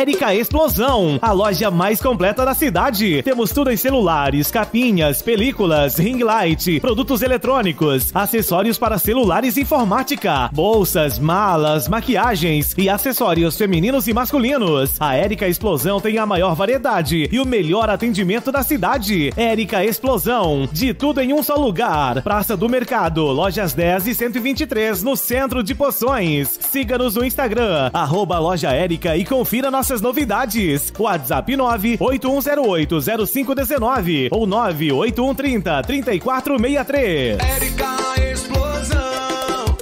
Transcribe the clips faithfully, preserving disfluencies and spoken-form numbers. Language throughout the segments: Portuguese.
Lotérica Explosão, a loja mais completa da cidade. Temos tudo em celulares, capinhas, películas, ring light, produtos eletrônicos, acessórios para celulares e informática, bolsas, malas, maquiagens e acessórios femininos e masculinos. A Érica Explosão tem a maior variedade e o melhor atendimento da cidade. Érica Explosão, de tudo em um só lugar. Praça do Mercado, lojas dez e cento e vinte e três, no centro de Poções. Siga-nos no Instagram, arroba loja Érica, e confira nossas novidades. WhatsApp nove oito um zero oito zero cinco um nove ou nove oito um três zero três quatro seis três. Érica Explosão.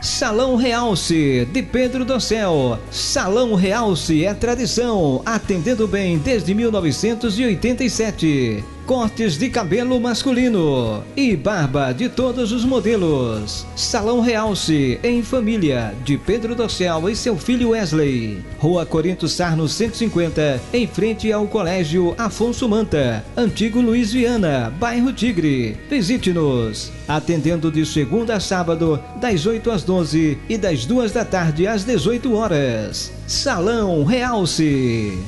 Salão Realce, de Pedro Dossel. Salão Realce é tradição, atendendo bem desde mil novecentos e oitenta e sete. Cortes de cabelo masculino e barba de todos os modelos. Salão Realce, em família, de Pedro Dossel e seu filho Wesley. Rua Corinto Sarno cento e cinquenta, em frente ao Colégio Afonso Manta, antigo Luiz Viana, bairro Tigre. Visite-nos, atendendo de segunda a sábado, das oito às doze e das duas da tarde às dezoito horas. Salão Realce.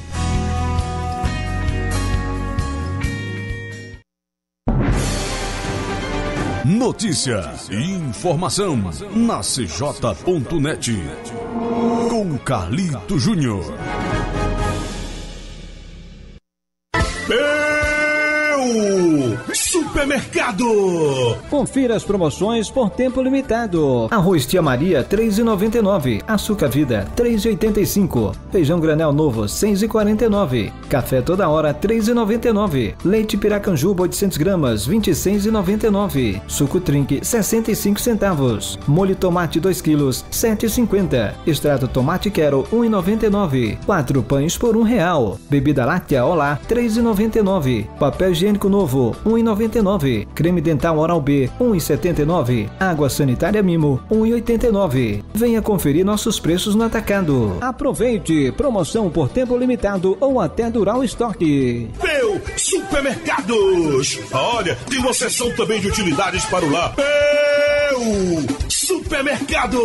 Notícia e informação na C J ponto net com Carlito Júnior. Supermercado! Confira as promoções por tempo limitado. Arroz Tia Maria três reais e noventa e nove centavos, açúcar vida três reais e oitenta e cinco centavos, feijão granel novo seis reais e quarenta e nove centavos, café toda hora três reais e noventa e nove centavos, leite Piracanjuba oitocentos gramas vinte e seis reais e noventa e nove centavos, suco Trinque sessenta e cinco centavos, molho tomate dois quilos sete reais e cinquenta centavos, extrato tomate quero um real e noventa e nove centavos, quatro pães por um real, bebida láctea Olá três reais e noventa e nove centavos, papel higiênico novo um real e noventa e nove centavos, creme dental Oral B um real e setenta e nove centavos, água sanitária Mimo um real e oitenta e nove centavos. Venha conferir nossos preços no atacado. Aproveite, promoção por tempo limitado ou até durar o estoque. Meu Supermercados! Olha, tem uma seção também de utilidades para o lar. Meu Supermercado!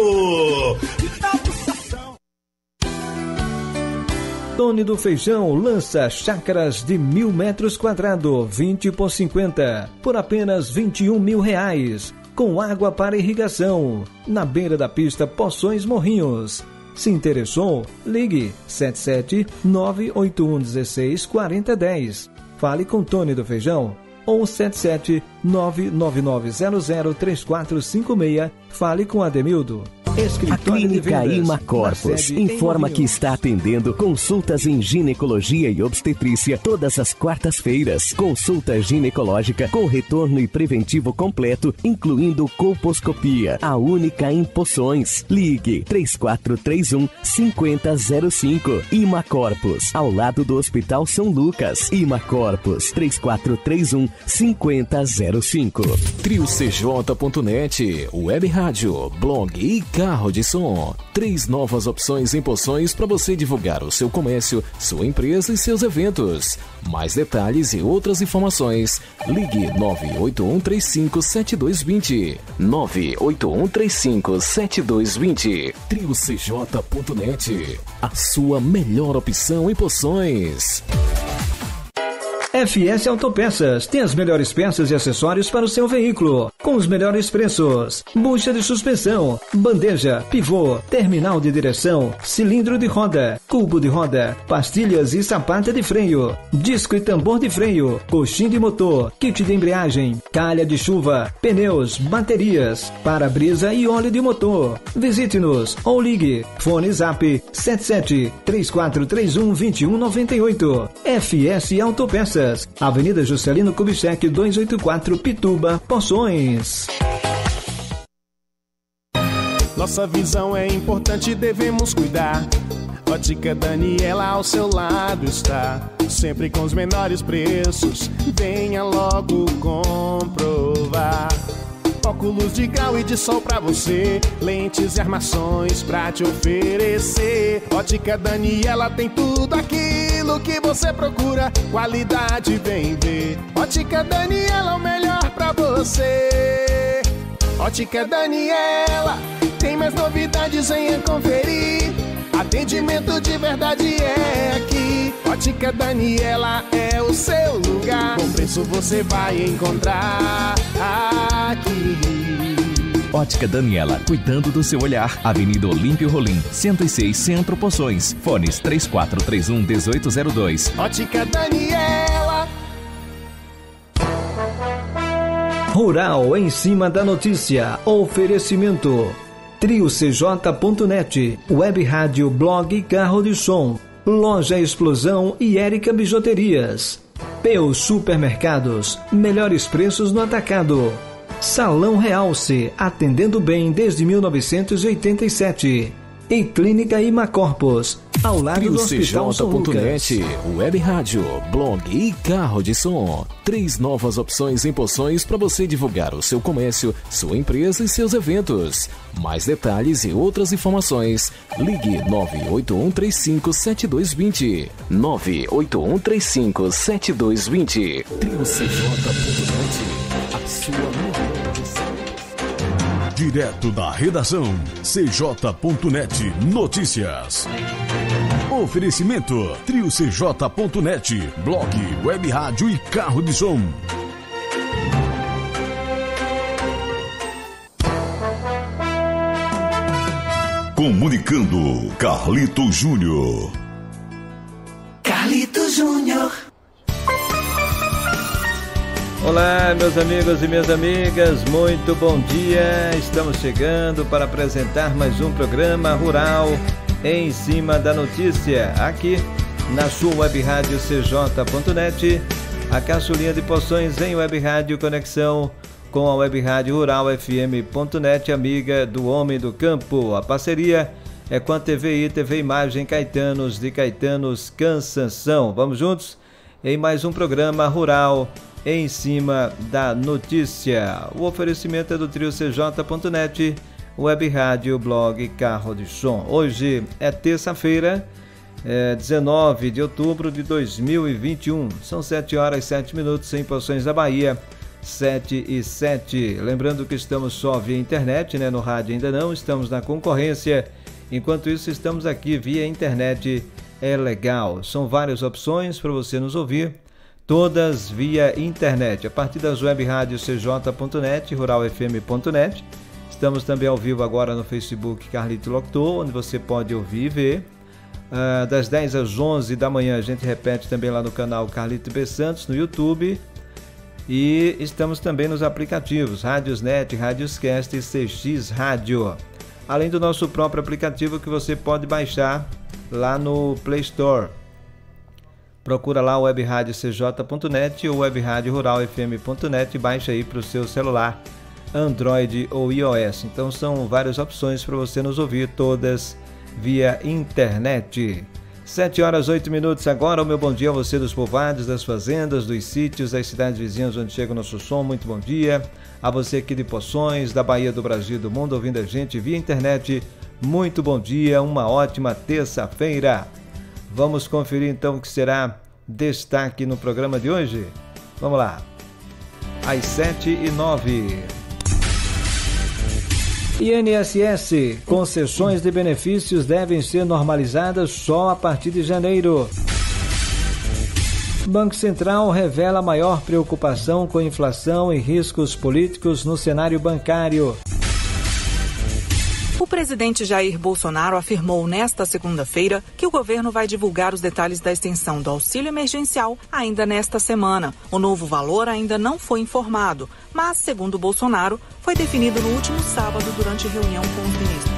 Tony do Feijão lança chácaras de mil metros quadrados, vinte por cinquenta, por apenas vinte e um mil reais, com água para irrigação, na beira da pista Poções Morrinhos. Se interessou? Ligue sete sete nove oito um um seis quatro zero um zero. Fale com Tony do Feijão ou sete sete nove nove nove zero zero três quatro cinco seis. Fale com Ademildo. A Clínica Imacorpus informa que está atendendo consultas em ginecologia e obstetrícia todas as quartas-feiras. Consulta ginecológica com retorno e preventivo completo, incluindo colposcopia, a única em Poções. Ligue três quatro três um cinco zero zero cinco. Imacorpus, ao lado do Hospital São Lucas. Imacorpus, três quatro três um cinco zero zero cinco. trio C J ponto net, web rádio, blog e carro de som. Três novas opções em Poções para você divulgar o seu comércio, sua empresa e seus eventos. Mais detalhes e outras informações. Ligue nove oito um três cinco sete dois dois zero. nove oito um três cinco sete dois dois zero. trio C J ponto net. A sua melhor opção em Poções. F S Autopeças tem as melhores peças e acessórios para o seu veículo, com os melhores preços. Bucha de suspensão, bandeja, pivô, terminal de direção, cilindro de roda, cubo de roda, pastilhas e sapata de freio, disco e tambor de freio, coxim de motor, kit de embreagem, calha de chuva, pneus, baterias, para-brisa e óleo de motor. Visite-nos ou ligue. Fone Zap sete sete três quatro três um dois um nove oito. F S Autopeças, Avenida Juscelino Kubitschek, duzentos e oitenta e quatro, Pituba, Poções. Nossa visão é importante, devemos cuidar. Ótica Daniela ao seu lado está, sempre com os menores preços, venha logo comprovar. Óculos de grau e de sol pra você, lentes e armações pra te oferecer. Ótica Daniela tem tudo aquilo que você procura, qualidade bem ver. Ótica Daniela é o melhor pra você. Ótica Daniela tem mais novidades, venha conferir. Atendimento de verdade é aqui. Ótica Daniela é o seu lugar. Bom preço você vai encontrar aqui. Ótica Daniela, cuidando do seu olhar. Avenida Olímpio Rolim, cento e seis, Centro, Poções. Fones três quatro três um, um oito zero dois. Ótica Daniela. Rural em cima da notícia. Oferecimento trio C J ponto net, web rádio, blog, carro de som, Loja Explosão e Érica Bijuterias, P U Supermercados, melhores preços no atacado, Salão Realce, atendendo bem desde mil novecentos e oitenta e sete. E Clínica Imacorpus, ao lado do Hospital São Lucas. Web rádio, blog e carro de som. Três novas opções em Poções para você divulgar o seu comércio, sua empresa e seus eventos. Mais detalhes e outras informações, ligue nove oito um, três cinco sete dois dois zero. nove oito um, três cinco sete dois dois zero. trio C J ponto net. A sua notícia. Direto da redação, C J ponto net Notícias. Oferecimento, trio C J ponto net, blog, web rádio e carro de som. Comunicando, Carlito Júnior. Carlito Júnior. Olá, meus amigos e minhas amigas, muito bom dia. Estamos chegando para apresentar mais um programa Rural em Cima da Notícia, aqui na sua web rádio C J ponto net, a caçulinha de Poções em web rádio, conexão com a web rádio rural f m ponto net, amiga do homem do campo. A parceria é com a T V I, T V Imagem Caetanos de Caetanos Cansanção. Vamos juntos em mais um programa Rural em cima da notícia. O oferecimento é do trio C J ponto net, web rádio, blog, carro de som. Hoje é terça-feira, é dezenove de outubro de dois mil e vinte e um. São sete horas e sete minutos em Poções da Bahia, sete e sete. Lembrando que estamos só via internet, né? No rádio ainda não, estamos na concorrência. Enquanto isso, estamos aqui via internet, é legal. São várias opções para você nos ouvir, todas via internet, a partir das web rádios C J ponto net, rural f m ponto net. Estamos também ao vivo agora no Facebook Carlito Locutor, onde você pode ouvir e ver. Uh, das dez às onze da manhã a gente repete também lá no canal Carlito B. Santos, no YouTube. E estamos também nos aplicativos Radiosnet, Radioscast e C X Rádio. Além do nosso próprio aplicativo que você pode baixar lá no Play Store. Procura lá web rádio C J ponto net ou web rádio rural f m ponto net e baixa aí para o seu celular, Android ou iOS. Então são várias opções para você nos ouvir, todas via internet. sete horas e oito minutos agora. O meu bom dia a você dos povoados, das fazendas, dos sítios, das cidades vizinhas onde chega o nosso som. Muito bom dia a você aqui de Poções, da Bahia, do Brasil e do mundo, ouvindo a gente via internet. Muito bom dia, uma ótima terça-feira. Vamos conferir então o que será destaque no programa de hoje? Vamos lá. Às sete e nove. I N S S. Concessões de benefícios devem ser normalizadas só a partir de janeiro. Banco Central revela maior preocupação com inflação e riscos políticos no cenário bancário. O presidente Jair Bolsonaro afirmou nesta segunda-feira que o governo vai divulgar os detalhes da extensão do auxílio emergencial ainda nesta semana. O novo valor ainda não foi informado, mas, segundo Bolsonaro, foi definido no último sábado durante reunião com os ministros.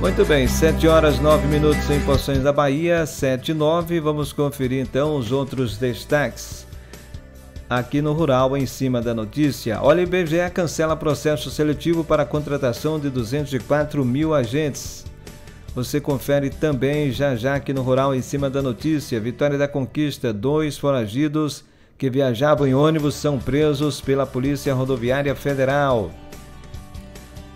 Muito bem, sete horas e nove minutos em Poções da Bahia, sete e nove. Vamos conferir então os outros destaques aqui no Rural em cima da notícia. Olha, o I B G E cancela processo seletivo para a contratação de duzentos e quatro mil agentes. Você confere também já já aqui no Rural em cima da notícia. Vitória da Conquista, dois foragidos que viajavam em ônibus são presos pela Polícia Rodoviária Federal.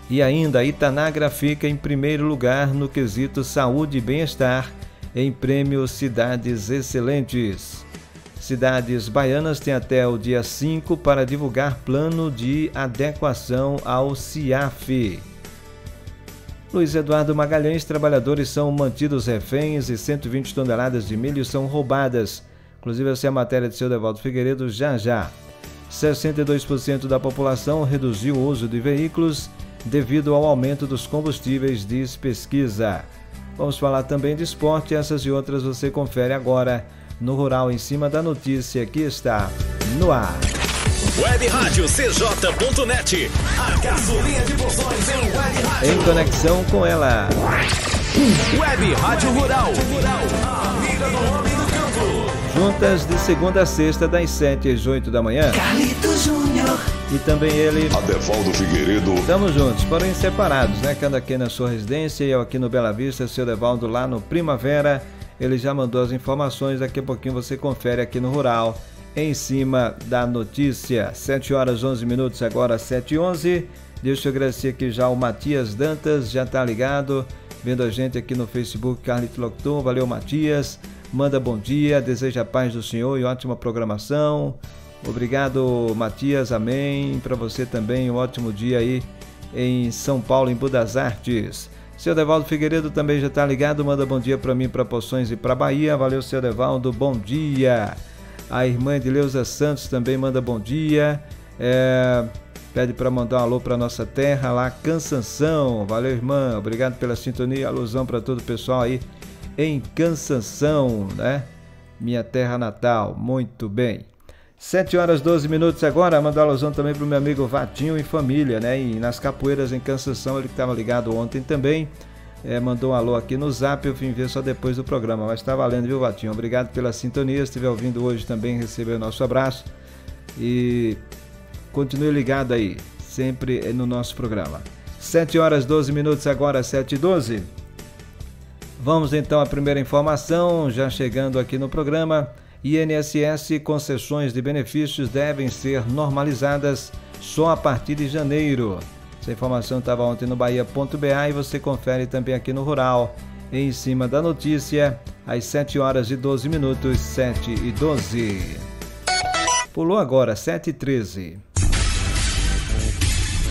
E ainda, Itanagra fica em primeiro lugar no quesito saúde e bem-estar em prêmio Cidades Excelentes. Cidades baianas têm até o dia cinco para divulgar plano de adequação ao SIAF. Luiz Eduardo Magalhães, trabalhadores são mantidos reféns e cento e vinte toneladas de milho são roubadas. Inclusive, essa é a matéria de seu Adevaldo Figueiredo já já. sessenta e dois por cento da população reduziu o uso de veículos devido ao aumento dos combustíveis, diz pesquisa. Vamos falar também de esporte, essas e outras você confere agora no Rural em Cima da Notícia, que está no ar. Web Rádio C J ponto net, a gasolina de Poções em Web Rádio. Em conexão com ela. Web Rádio Rural, a amiga do homem do campo. Juntas de segunda a sexta, das sete às oito da manhã. Carlito Júnior. E também ele, Adevaldo Figueiredo. Estamos juntos, porém separados, né? Cada quem na sua residência, eu aqui no Bela Vista, seu Adevaldo lá no Primavera. Ele já mandou as informações, daqui a pouquinho você confere aqui no Rural, em Cima da Notícia. sete horas onze minutos, agora sete e onze. Deixa eu agradecer aqui já o Matias Dantas, já tá ligado, vendo a gente aqui no Facebook, Carlito Locutor. Valeu, Matias. Manda bom dia, deseja a paz do Senhor e ótima programação. Obrigado, Matias, amém. Para você também, um ótimo dia aí em São Paulo, em Budas Artes. Seu Adevaldo Figueiredo também já está ligado, manda bom dia para mim, para Poções e para Bahia. Valeu, seu Adevaldo, bom dia. A irmã de Leusa Santos também manda bom dia. É, pede para mandar um alô para nossa terra lá, Cansanção. Valeu, irmã, obrigado pela sintonia. Alusão para todo o pessoal aí em Cansanção, né? Minha terra natal, muito bem. sete horas doze minutos agora, mandar alusão também para o meu amigo Vatinho e família, né? E nas Capoeiras, em Cansanção, ele que estava ligado ontem também, é, mandou um alô aqui no zap, eu vim ver só depois do programa, mas está valendo, viu, Vatinho? Obrigado pela sintonia, se estiver ouvindo hoje também, recebeu o nosso abraço e continue ligado aí, sempre no nosso programa. sete horas doze minutos agora, sete e doze. Vamos então à primeira informação, já chegando aqui no programa. I N S S, concessões de benefícios devem ser normalizadas só a partir de janeiro. Essa informação estava ontem no bahia ponto b a e você confere também aqui no Rural, em Cima da Notícia, às sete horas e doze minutos, sete e doze. Pulou agora, sete e treze.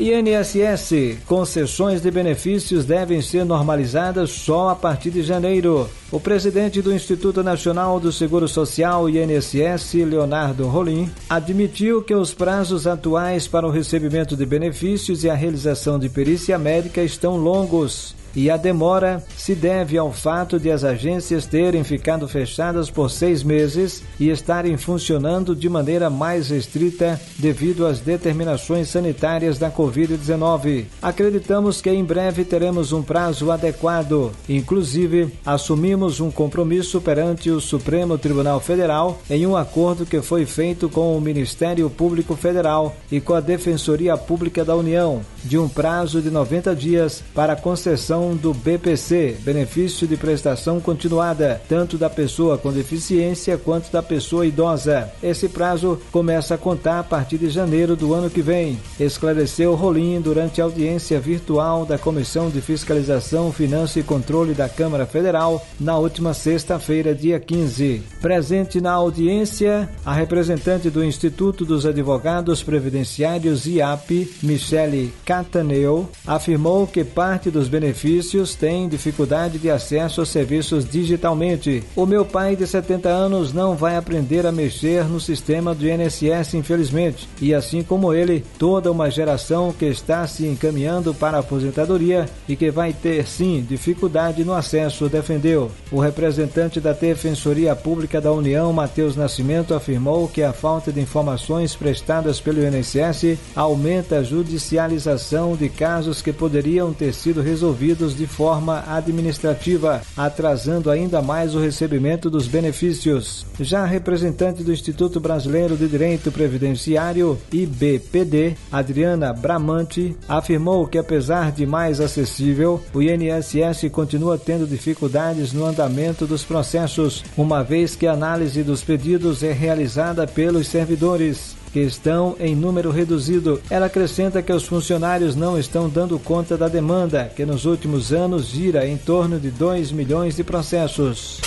I N S S, concessões de benefícios devem ser normalizadas só a partir de janeiro. O presidente do Instituto Nacional do Seguro Social, I N S S, Leonardo Rolim, admitiu que os prazos atuais para o recebimento de benefícios e a realização de perícia médica estão longos. E a demora se deve ao fato de as agências terem ficado fechadas por seis meses e estarem funcionando de maneira mais restrita devido às determinações sanitárias da covid dezenove. Acreditamos que em breve teremos um prazo adequado. Inclusive, assumimos um compromisso perante o Supremo Tribunal Federal em um acordo que foi feito com o Ministério Público Federal e com a Defensoria Pública da União, de um prazo de noventa dias para a concessão do B P C, benefício de prestação continuada, tanto da pessoa com deficiência quanto da pessoa idosa. Esse prazo começa a contar a partir de janeiro do ano que vem, esclareceu Rolim durante a audiência virtual da Comissão de Fiscalização, Finanças e Controle da Câmara Federal na última sexta-feira, dia quinze. Presente na audiência, a representante do Instituto dos Advogados Previdenciários, I A P, Michelle Cataneu, afirmou que parte dos benefícios tem dificuldade de acesso aos serviços digitalmente. O meu pai de setenta anos não vai aprender a mexer no sistema do I N S S, infelizmente. E assim como ele, toda uma geração que está se encaminhando para a aposentadoria e que vai ter, sim, dificuldade no acesso, defendeu. O representante da Defensoria Pública da União, Mateus Nascimento, afirmou que a falta de informações prestadas pelo I N S S aumenta a judicialização de casos que poderiam ter sido resolvidos de forma administrativa, atrasando ainda mais o recebimento dos benefícios. Já a representante do Instituto Brasileiro de Direito Previdenciário, I B P D, Adriana Bramante, afirmou que apesar de mais acessível, o I N S S continua tendo dificuldades no andamento dos processos, uma vez que a análise dos pedidos é realizada pelos servidores, que estão em número reduzido. Ela acrescenta que os funcionários não estão dando conta da demanda, que nos últimos anos gira em torno de dois milhões de processos.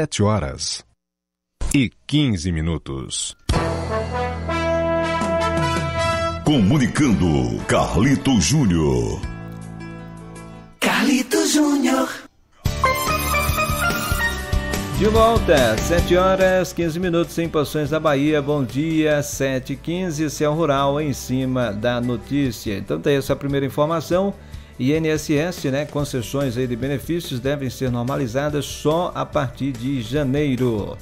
sete horas e quinze minutos. Comunicando, Carlito Júnior. Carlito Júnior. De volta, sete horas e quinze minutos em Poções da Bahia. Bom dia, sete e quinze, Céu Rural em cima da notícia. Então tem essa primeira informação. I N S S, né, concessões aí de benefícios devem ser normalizadas só a partir de janeiro.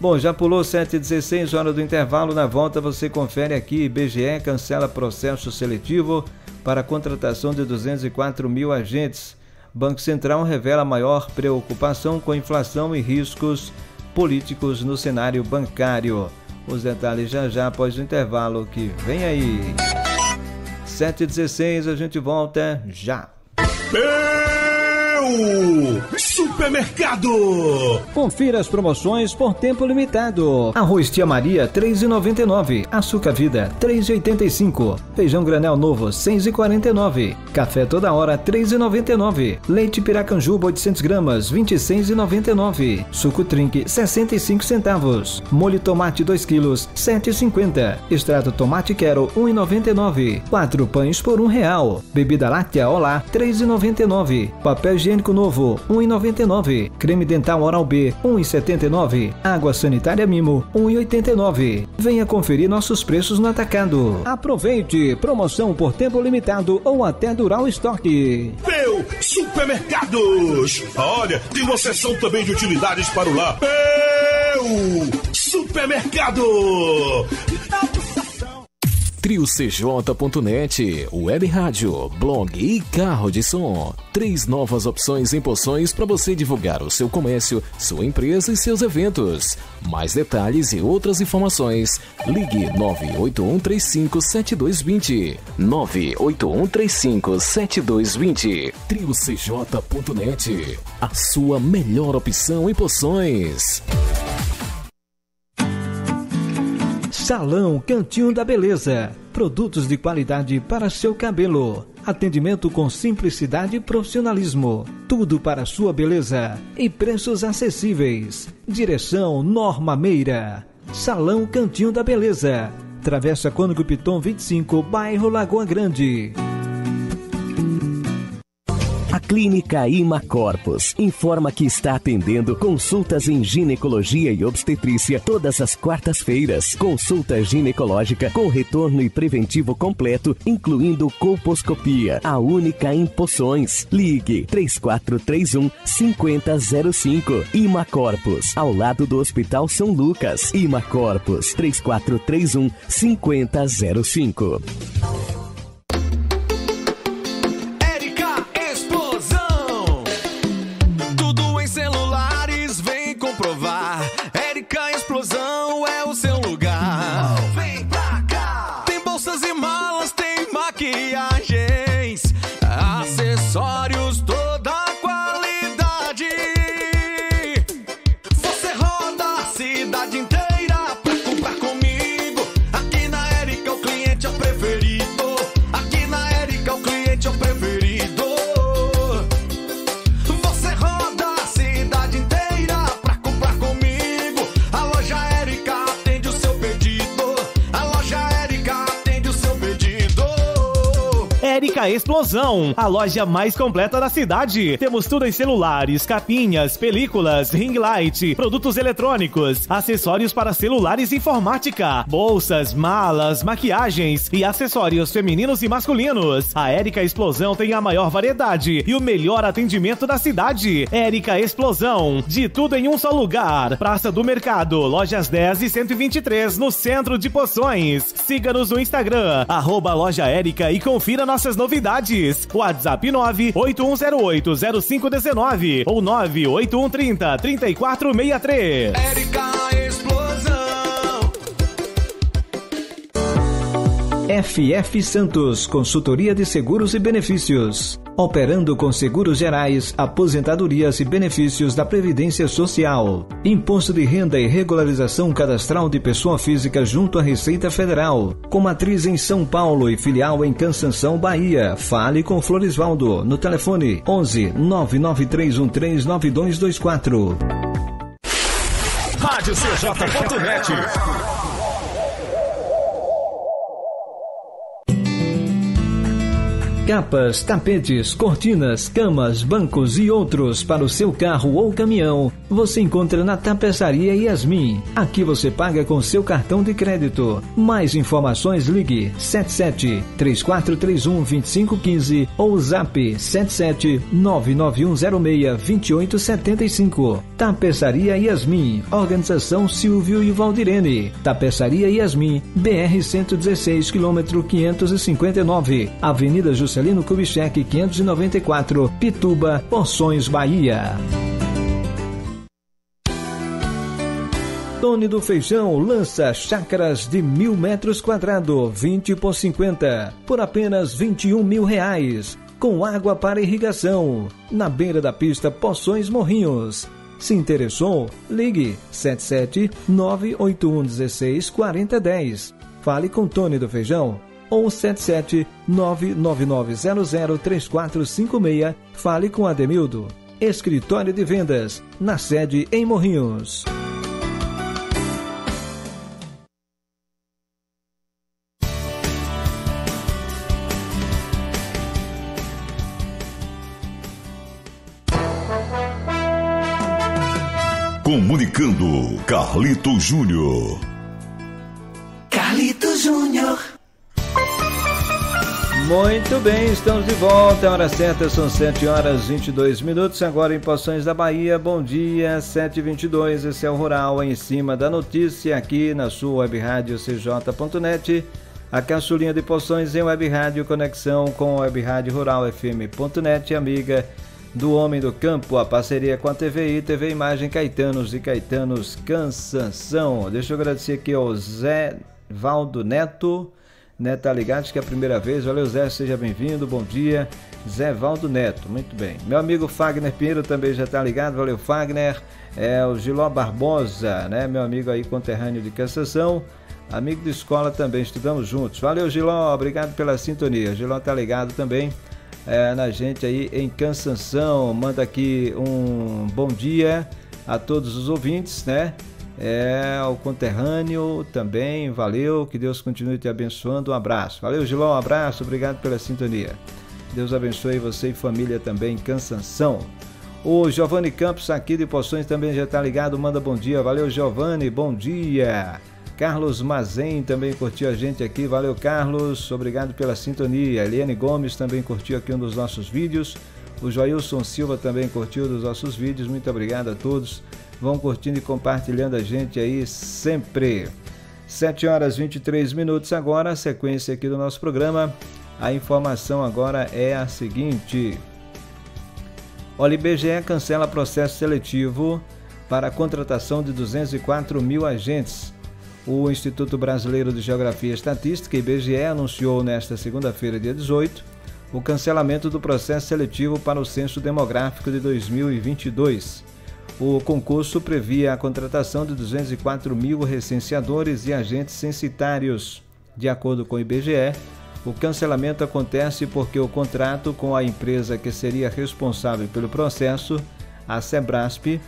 Bom, já pulou sete e dezesseis, hora do intervalo. Na volta você confere aqui. I B G E cancela processo seletivo para contratação de duzentos e quatro mil agentes. Banco Central revela maior preocupação com inflação e riscos políticos no cenário bancário. Os detalhes já já após o intervalo que vem aí. sete e dezesseis, a gente volta já. Supermercado. Confira as promoções por tempo limitado. Arroz Tia Maria três reais e noventa e nove centavos, açúcar vida três reais e oitenta e cinco centavos, feijão granel novo seis reais e quarenta e nove centavos, café toda hora três reais e noventa e nove centavos, leite Piracanjuba oitocentos gramas vinte e seis reais e noventa e nove centavos, suco Trinque sessenta e cinco centavos, molho tomate dois quilos sete reais e cinquenta centavos, extrato tomate quero um real e noventa e nove centavos, quatro pães por um real, bebida láctea Olá três reais e noventa e nove centavos, papel higiênico novo, um real e noventa e nove centavos. Creme dental Oral B, um real e setenta e nove centavos. Água sanitária Mimo, um real e oitenta e nove centavos. Venha conferir nossos preços no atacado. Aproveite! Promoção por tempo limitado ou até durar o estoque. Meu Supermercados! Olha, tem uma seção também de utilidades para o lar. Meu Supermercado! trio C J ponto net, web rádio, blog e carro de som. Três novas opções em Poções para você divulgar o seu comércio, sua empresa e seus eventos. Mais detalhes e outras informações, ligue nove oito um três cinco sete dois dois zero. nove oito um três cinco sete dois dois zero. trio C J ponto net, a sua melhor opção em Poções. Salão Cantinho da Beleza. Produtos de qualidade para seu cabelo. Atendimento com simplicidade e profissionalismo. Tudo para sua beleza e preços acessíveis. Direção Norma Meira. Salão Cantinho da Beleza. Travessa Cônigo Piton vinte e cinco, bairro Lagoa Grande. Clínica Imacorpus informa que está atendendo consultas em ginecologia e obstetrícia todas as quartas-feiras. Consulta ginecológica com retorno e preventivo completo, incluindo colposcopia. A única em Poções. Ligue três quatro três um cinco zero zero cinco. Imacorpus, ao lado do Hospital São Lucas. Imacorpus três quatro três um cinco zero zero cinco. Explosão, a loja mais completa da cidade. Temos tudo em celulares, capinhas, películas, ring light, produtos eletrônicos, acessórios para celulares e informática, bolsas, malas, maquiagens e acessórios femininos e masculinos. A Érica Explosão tem a maior variedade e o melhor atendimento da cidade. Érica Explosão, de tudo em um só lugar. Praça do Mercado, lojas dez e cento e vinte e três, no centro de Poções. Siga-nos no Instagram, arroba loja Érica, e confira nossas novidades. WhatsApp nove oito um zero oito zero cinco um nove ou nove oito um três zero três quatro seis três. Érica Explosão. F F Santos, consultoria de seguros e benefícios. Operando com seguros gerais, aposentadorias e benefícios da Previdência Social. Imposto de renda e regularização cadastral de pessoa física junto à Receita Federal. Com matriz em São Paulo e filial em Cansanção, Bahia. Fale com Floresvaldo no telefone onze nove nove três um três nove dois dois quatro. Rádio C J ponto net. Capas, tapetes, cortinas, camas, bancos e outros para o seu carro ou caminhão, você encontra na Tapeçaria Yasmin. Aqui você paga com seu cartão de crédito. Mais informações, ligue sete sete, três quatro três um, dois cinco um cinco ou zap sete sete, nove nove um zero seis, dois oito sete cinco. Tapeçaria Yasmin, Organização Silvio e Valdirene. Tapeçaria Yasmin, B R cento e dezesseis, quilômetro quinhentos e cinquenta e nove, Avenida Juscelino Celino Kubitschek, quinhentos e noventa e quatro, Pituba, Poções, Bahia. Tony do Feijão lança chácaras de mil metros quadrados, vinte por cinquenta, por apenas vinte e um mil reais, com água para irrigação, na beira da pista Poções Morrinhos. Se interessou? Ligue sete sete, nove oito um um seis, quatro zero um zero. Fale com Tony do Feijão. Ou sete sete, nove nove nove zero zero, três quatro cinco seis. Fale com Ademildo. Escritório de Vendas, na sede em Morrinhos. Comunicando, Carlito Júnior. Carlito Júnior. Muito bem, estamos de volta, a hora certa, são sete horas e vinte e dois minutos, agora em Poções da Bahia. Bom dia, sete e vinte e dois, esse é o Rural em Cima da Notícia, aqui na sua web rádio C J ponto net, a caçulinha de Poções em web rádio, conexão com a web rádio rural f m ponto net, amiga do Homem do Campo, a parceria com a T V I, T V Imagem Caetanos e Caetanos Cansanção. Deixa eu agradecer aqui ao Zé Valdo Neto, né, tá ligado, acho que é a primeira vez. Valeu, Zé, seja bem-vindo, bom dia, Zé Valdo Neto, muito bem. Meu amigo Fagner Pinheiro também já tá ligado, valeu, Fagner. É o Giló Barbosa, né, meu amigo aí, conterrâneo de Cansanção, amigo de escola também, estudamos juntos. Valeu, Giló, obrigado pela sintonia. Giló tá ligado também é, na gente aí em Cansanção. Manda aqui um bom dia a todos os ouvintes, né. É, o conterrâneo também, valeu, que Deus continue te abençoando, um abraço. Valeu, Gilão, um abraço, obrigado pela sintonia. Deus abençoe você e família também, Cansanção. O Giovanni Campos aqui de Poções também já está ligado, manda bom dia, valeu, Giovanni, bom dia. Carlos Mazen também curtiu a gente aqui, valeu, Carlos, obrigado pela sintonia. Eliane Gomes também curtiu aqui um dos nossos vídeos. O Joilson Silva também curtiu dos nossos vídeos, muito obrigado a todos. Vão curtindo e compartilhando a gente aí sempre. sete horas e vinte e três minutos agora, a sequência aqui do nosso programa. A informação agora é a seguinte. Olha, I B G E cancela processo seletivo para a contratação de duzentos e quatro mil agentes. O Instituto Brasileiro de Geografia e Estatística, I B G E, anunciou nesta segunda-feira, dia dezoito, o cancelamento do processo seletivo para o Censo Demográfico de dois mil e vinte e dois. O concurso previa a contratação de duzentos e quatro mil recenseadores e agentes censitários. De acordo com o I B G E, o cancelamento acontece porque o contrato com a empresa que seria responsável pelo processo, a Cebraspe,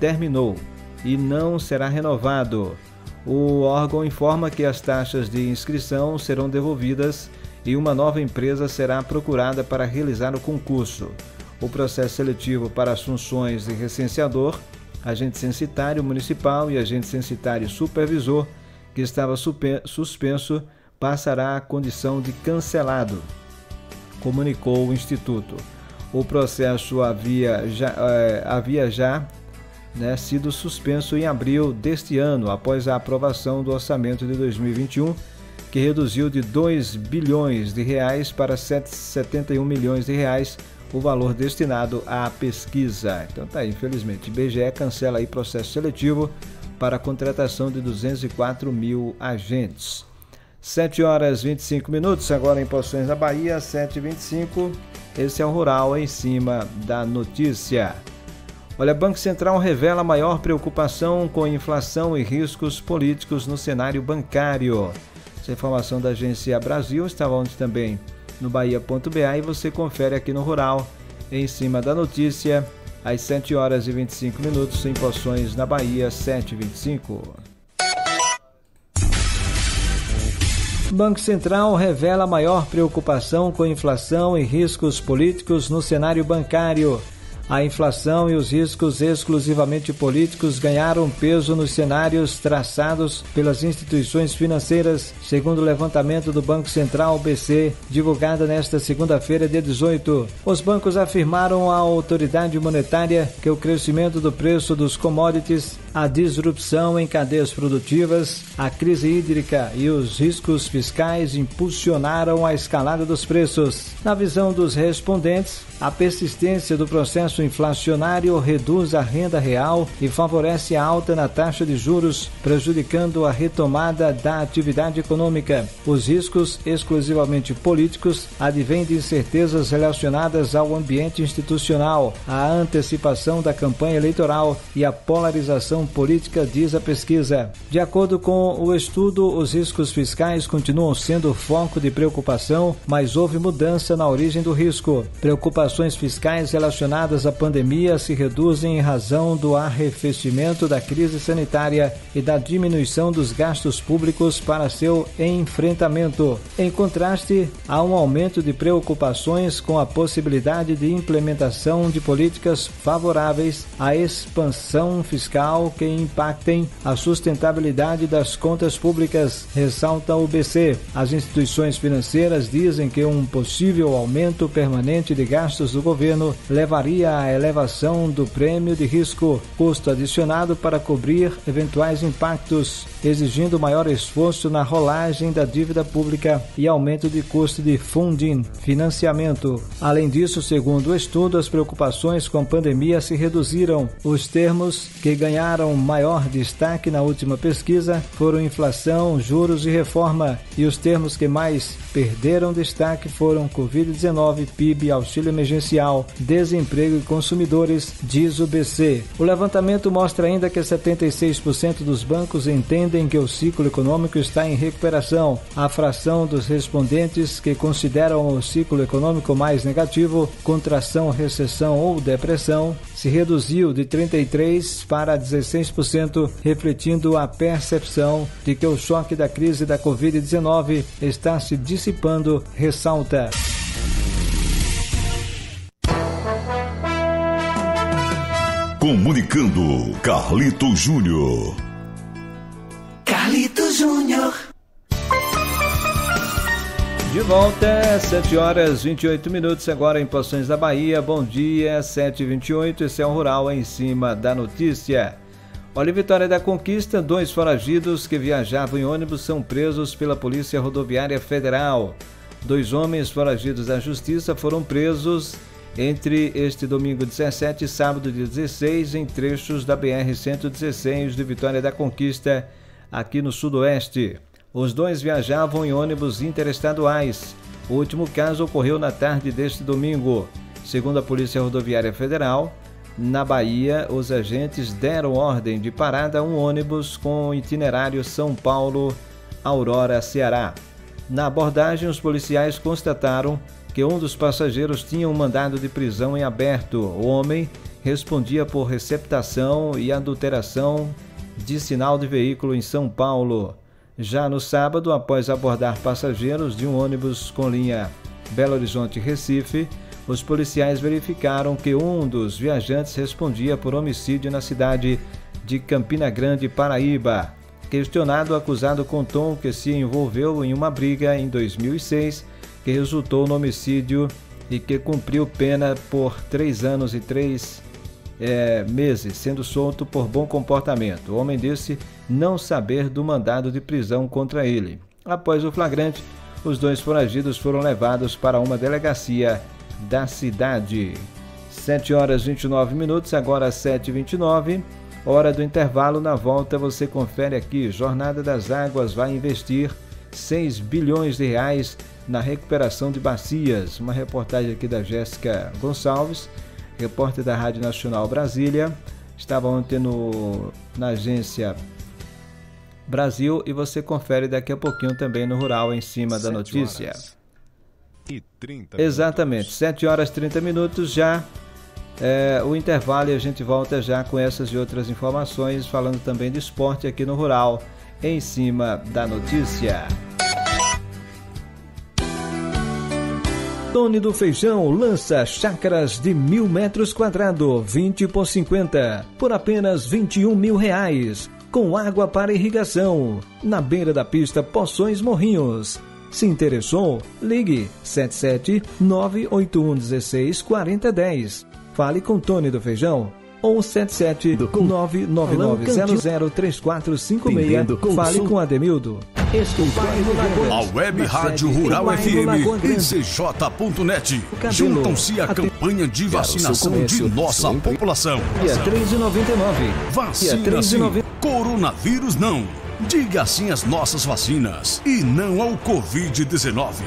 terminou e não será renovado. O órgão informa que as taxas de inscrição serão devolvidas e uma nova empresa será procurada para realizar o concurso. O processo seletivo para as funções de recenseador, agente censitário municipal e agente censitário supervisor, que estava suspenso, passará à condição de cancelado, comunicou o Instituto. O processo havia já, é, havia já né, sido suspenso em abril deste ano, após a aprovação do orçamento de dois mil e vinte e um, que reduziu de dois bilhões de reais para setenta e um milhões de reais, o valor destinado à pesquisa. Então tá aí, infelizmente, I B G E cancela aí processo seletivo para a contratação de duzentos e quatro mil agentes. sete horas e vinte e cinco minutos, agora em Poções da Bahia, sete e vinte e cinco, esse é o Rural em Cima da Notícia. Olha, Banco Central revela maior preocupação com inflação e riscos políticos no cenário bancário. Essa informação da agência Brasil estava ontem também no bahia ponto b a e você confere aqui no Rural em Cima da Notícia às sete horas e vinte e cinco minutos, em Poções, na Bahia, sete e vinte e cinco. Banco Central revela maior preocupação com inflação e riscos políticos no cenário bancário. A inflação e os riscos exclusivamente políticos ganharam peso nos cenários traçados pelas instituições financeiras, segundo o levantamento do Banco Central, B C, divulgado nesta segunda-feira, dia dezoito. Os bancos afirmaram à autoridade monetária que o crescimento do preço dos commodities, a disrupção em cadeias produtivas, a crise hídrica e os riscos fiscais impulsionaram a escalada dos preços. Na visão dos respondentes, a persistência do processo inflacionário reduz a renda real e favorece a alta na taxa de juros, prejudicando a retomada da atividade econômica. Os riscos exclusivamente políticos advêm de incertezas relacionadas ao ambiente institucional, a antecipação da campanha eleitoral e a polarização política, diz a pesquisa. De acordo com o estudo, os riscos fiscais continuam sendo foco de preocupação, mas houve mudança na origem do risco. Preocupações fiscais relacionadas à pandemia se reduzem em razão do arrefecimento da crise sanitária e da diminuição dos gastos públicos para seu enfrentamento. Em contraste, há um aumento de preocupações com a possibilidade de implementação de políticas favoráveis à expansão fiscal que impactem a sustentabilidade das contas públicas, ressalta o B C. As instituições financeiras dizem que um possível aumento permanente de gastos do governo levaria à elevação do prêmio de risco, custo adicionado para cobrir eventuais impactos, exigindo maior esforço na rolagem da dívida pública e aumento de custo de funding, financiamento. Além disso, segundo o estudo, as preocupações com a pandemia se reduziram. Os termos que ganharam maior destaque na última pesquisa foram inflação, juros e reforma, e os termos que mais perderam destaque foram covid dezenove, P I B, auxílio emergencial, desemprego e consumidores, diz o B C. O levantamento mostra ainda que setenta e seis por cento dos bancos entendem que o ciclo econômico está em recuperação. A fração dos respondentes que consideram o ciclo econômico mais negativo, contração, recessão ou depressão, se reduziu de trinta e três por cento para dezesseis por cento. seis por cento, refletindo a percepção de que o choque da crise da covid dezenove está se dissipando, ressalta. Comunicando, Carlito Júnior. Carlito Júnior. De volta, sete horas e vinte e oito minutos, agora em Poções da Bahia. Bom dia, sete e vinte e oito, esse é o Rural em Cima da Notícia. Olha, Vitória da Conquista, dois foragidos que viajavam em ônibus são presos pela Polícia Rodoviária Federal. Dois homens foragidos da Justiça foram presos entre este domingo dezessete e sábado dezesseis em trechos da B R cento e dezesseis de Vitória da Conquista, aqui no Sudoeste. Os dois viajavam em ônibus interestaduais. O último caso ocorreu na tarde deste domingo. Segundo a Polícia Rodoviária Federal, na Bahia, os agentes deram ordem de parada a um ônibus com itinerário São Paulo, Aurora, Ceará. Na abordagem, os policiais constataram que um dos passageiros tinha um mandado de prisão em aberto. O homem respondia por receptação e adulteração de sinal de veículo em São Paulo. Já no sábado, após abordar passageiros de um ônibus com linha Belo Horizonte-Recife, os policiais verificaram que um dos viajantes respondia por homicídio na cidade de Campina Grande, Paraíba. Questionado, o acusado contou que se envolveu em uma briga em dois mil e seis que resultou no homicídio e que cumpriu pena por três anos e três é, meses, sendo solto por bom comportamento. O homem disse não saber do mandado de prisão contra ele. Após o flagrante, os dois foragidos foram levados para uma delegacia da cidade. sete horas e vinte e nove minutos, agora sete e vinte e nove, hora do intervalo. Na volta você confere aqui: Jornada das Águas vai investir seis bilhões de reais na recuperação de bacias. Uma reportagem aqui da Jéssica Gonçalves, repórter da Rádio Nacional Brasília. Estava ontem no, na Agência Brasil, e você confere daqui a pouquinho também no Rural em Cima da Notícia. E trinta Exatamente, sete horas e trinta minutos já. é, o intervalo e a gente volta já com essas e outras informações, falando também de esporte aqui no Rural, em cima da notícia. Tony do Feijão lança chácaras de mil metros quadrados, vinte por cinquenta, por apenas vinte e um mil reais, com água para irrigação, na beira da pista Poções Morrinhos. Se interessou? Ligue sete sete nove oito um um seis quatro zero um zero. Fale com Tony do Feijão ou sete sete nove nove nove zero zero três quatro cinco seis. Fale com Ademildo. A Web Rádio Rural F M e T R I O J ponto net juntam-se à campanha de vacinação de nossa população. Dia três de novembro. Vacina sim, coronavírus não. Diga assim as nossas vacinas e não ao covid dezenove.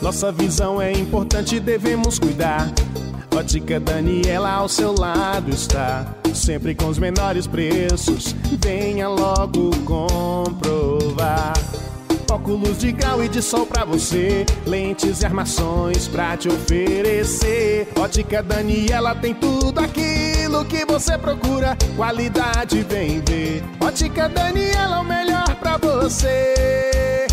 Nossa visão é importante e devemos cuidar. Ótica Daniela ao seu lado está, sempre com os menores preços, venha logo comprovar. Óculos de grau e de sol pra você, lentes e armações pra te oferecer. Ótica Daniela tem tudo aquilo que você procura, qualidade bem ver. Ótica Daniela é o melhor pra você.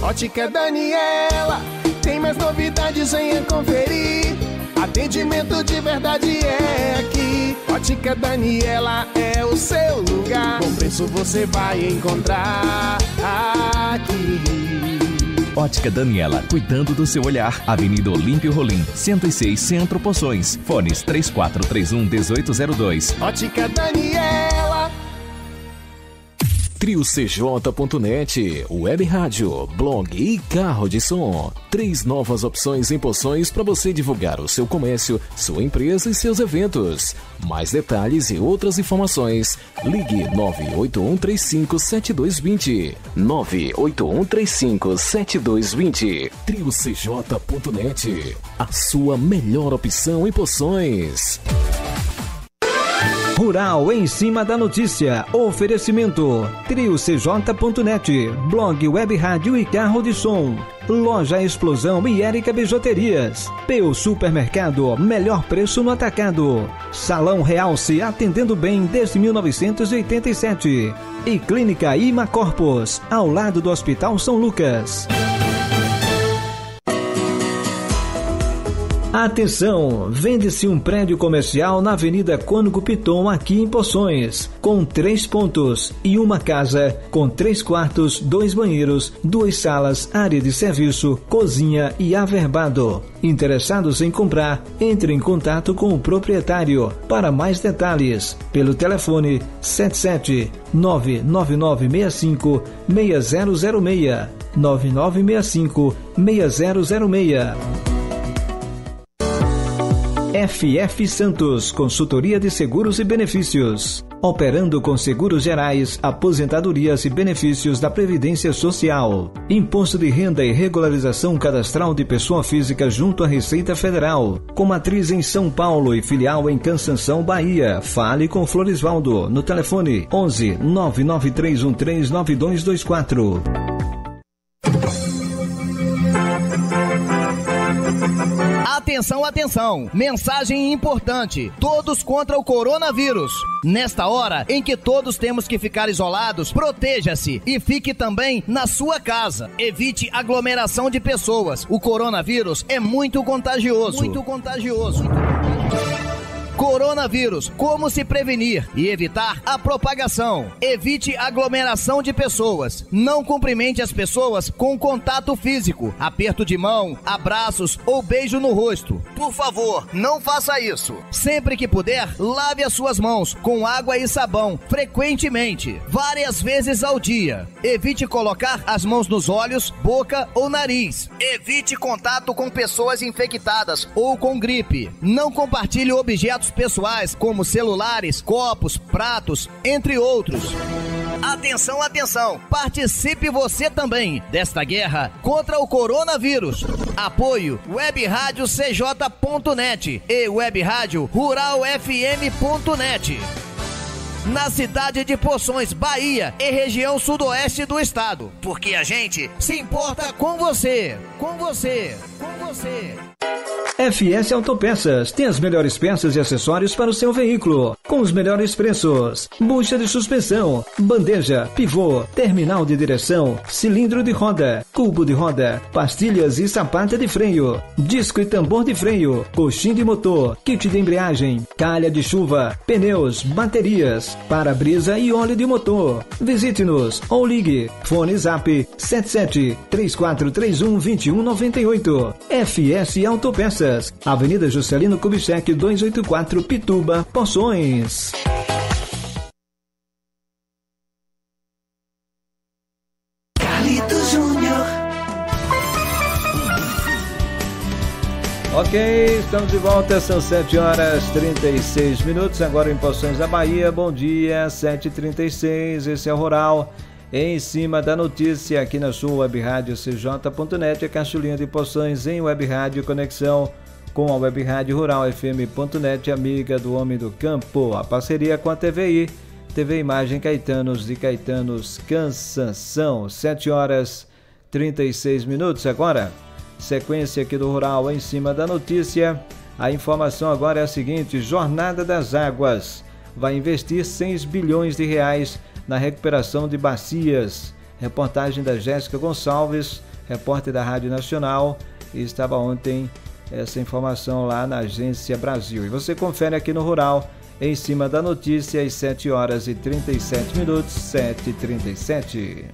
Ótica Daniela tem mais novidades, venha conferir. Atendimento de verdade é aqui. Ótica Daniela é o seu lugar. Bom preço você vai encontrar aqui. Ótica Daniela, cuidando do seu olhar. Avenida Olímpio Rolim, cento e seis, Centro, Poções. Fones três quatro três um um oito zero dois. Ótica Daniela. Trio C J ponto net, web rádio, blog e carro de som. Três novas opções em Poções para você divulgar o seu comércio, sua empresa e seus eventos. Mais detalhes e outras informações, ligue nove oito um três cinco sete dois dois zero. nove oito um três cinco sete dois dois zero. Trio C J ponto net, a sua melhor opção em Poções. Rural em cima da notícia. Oferecimento Trio C J ponto net, blog, web, rádio e carro de som. Loja Explosão e Érica Bijuterias. P U Supermercado, melhor preço no atacado. Salão Realce, atendendo bem desde mil novecentos e oitenta e sete. E Clínica Ima Corpus, ao lado do Hospital São Lucas. Atenção! Vende-se um prédio comercial na Avenida Cônego Piton, aqui em Poções, com três pontos e uma casa, com três quartos, dois banheiros, duas salas, área de serviço, cozinha e averbado. Interessados em comprar, entre em contato com o proprietário. Para mais detalhes, pelo telefone sete sete nove nove nove seis cinco seis zero zero seis, nove nove seis cinco seis zero zero seis. F F Santos, consultoria de seguros e benefícios. Operando com seguros gerais, aposentadorias e benefícios da Previdência Social. Imposto de renda e regularização cadastral de pessoa física junto à Receita Federal. Com matriz em São Paulo e filial em Cansanção, Bahia. Fale com Floresvaldo no telefone onze nove nove três um três nove dois dois quatro. Atenção, atenção! Mensagem importante. Todos contra o coronavírus. Nesta hora em que todos temos que ficar isolados, proteja-se e fique também na sua casa. Evite aglomeração de pessoas. O coronavírus é muito contagioso. Muito contagioso. Coronavírus, como se prevenir e evitar a propagação. Evite aglomeração de pessoas. Não cumprimente as pessoas com contato físico, aperto de mão, abraços ou beijo no rosto. Por favor, não faça isso. Sempre que puder, lave as suas mãos com água e sabão, frequentemente, várias vezes ao dia. Evite colocar as mãos nos olhos, boca ou nariz. Evite contato com pessoas infectadas ou com gripe. Não compartilhe objetos pessoais como celulares, copos, pratos, entre outros. Atenção, atenção! Participe você também desta guerra contra o coronavírus. Apoio Web Rádio C J ponto net e Web Rádio rural f m ponto net. Na cidade de Poções, Bahia e região sudoeste do estado. Porque a gente se importa com você, com você, com você. F S Autopeças tem as melhores peças e acessórios para o seu veículo, com os melhores preços. Bucha de suspensão, bandeja, pivô, terminal de direção, cilindro de roda, cubo de roda, pastilhas e sapata de freio, disco e tambor de freio, coxim de motor, kit de embreagem, calha de chuva, pneus, baterias, para-brisa e óleo de motor. Visite-nos ou ligue. Fone Zap sete sete três quatro três um dois um nove oito. F S Autopeças, Avenida Juscelino Kubitschek, duzentos e oitenta e quatro, Pituba, Poções. Carlito Júnior. Ok, estamos de volta, são sete horas e trinta e seis minutos, agora em Poções da Bahia. Bom dia, sete e trinta e seis, esse é o Rural em Cima da Notícia, aqui na sua web rádio C J ponto net, a caixulinha de Poções em web rádio, conexão com a web rádio rural f m ponto net, amiga do homem do campo. A parceria com a T V I, T V Imagem Caetanos de Caetanos Cansanção. sete horas e trinta e seis minutos agora, sequência aqui do Rural em Cima da Notícia. A informação agora é a seguinte: Jornada das Águas vai investir seis bilhões de reais na recuperação de bacias. Reportagem da Jéssica Gonçalves, repórter da Rádio Nacional, e estava ontem essa informação lá na Agência Brasil. E você confere aqui no Rural em Cima da Notícia, às sete horas e trinta e sete minutos, sete e trinta e sete.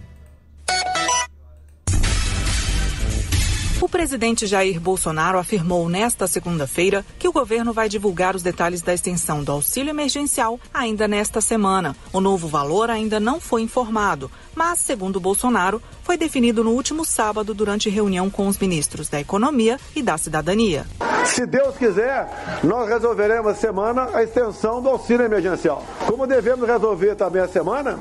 O presidente Jair Bolsonaro afirmou nesta segunda-feira que o governo vai divulgar os detalhes da extensão do auxílio emergencial ainda nesta semana. O novo valor ainda não foi informado, mas, segundo Bolsonaro, foi definido no último sábado durante reunião com os ministros da Economia e da Cidadania. Se Deus quiser, nós resolveremos essa semana a extensão do auxílio emergencial. Como devemos resolver também a semana?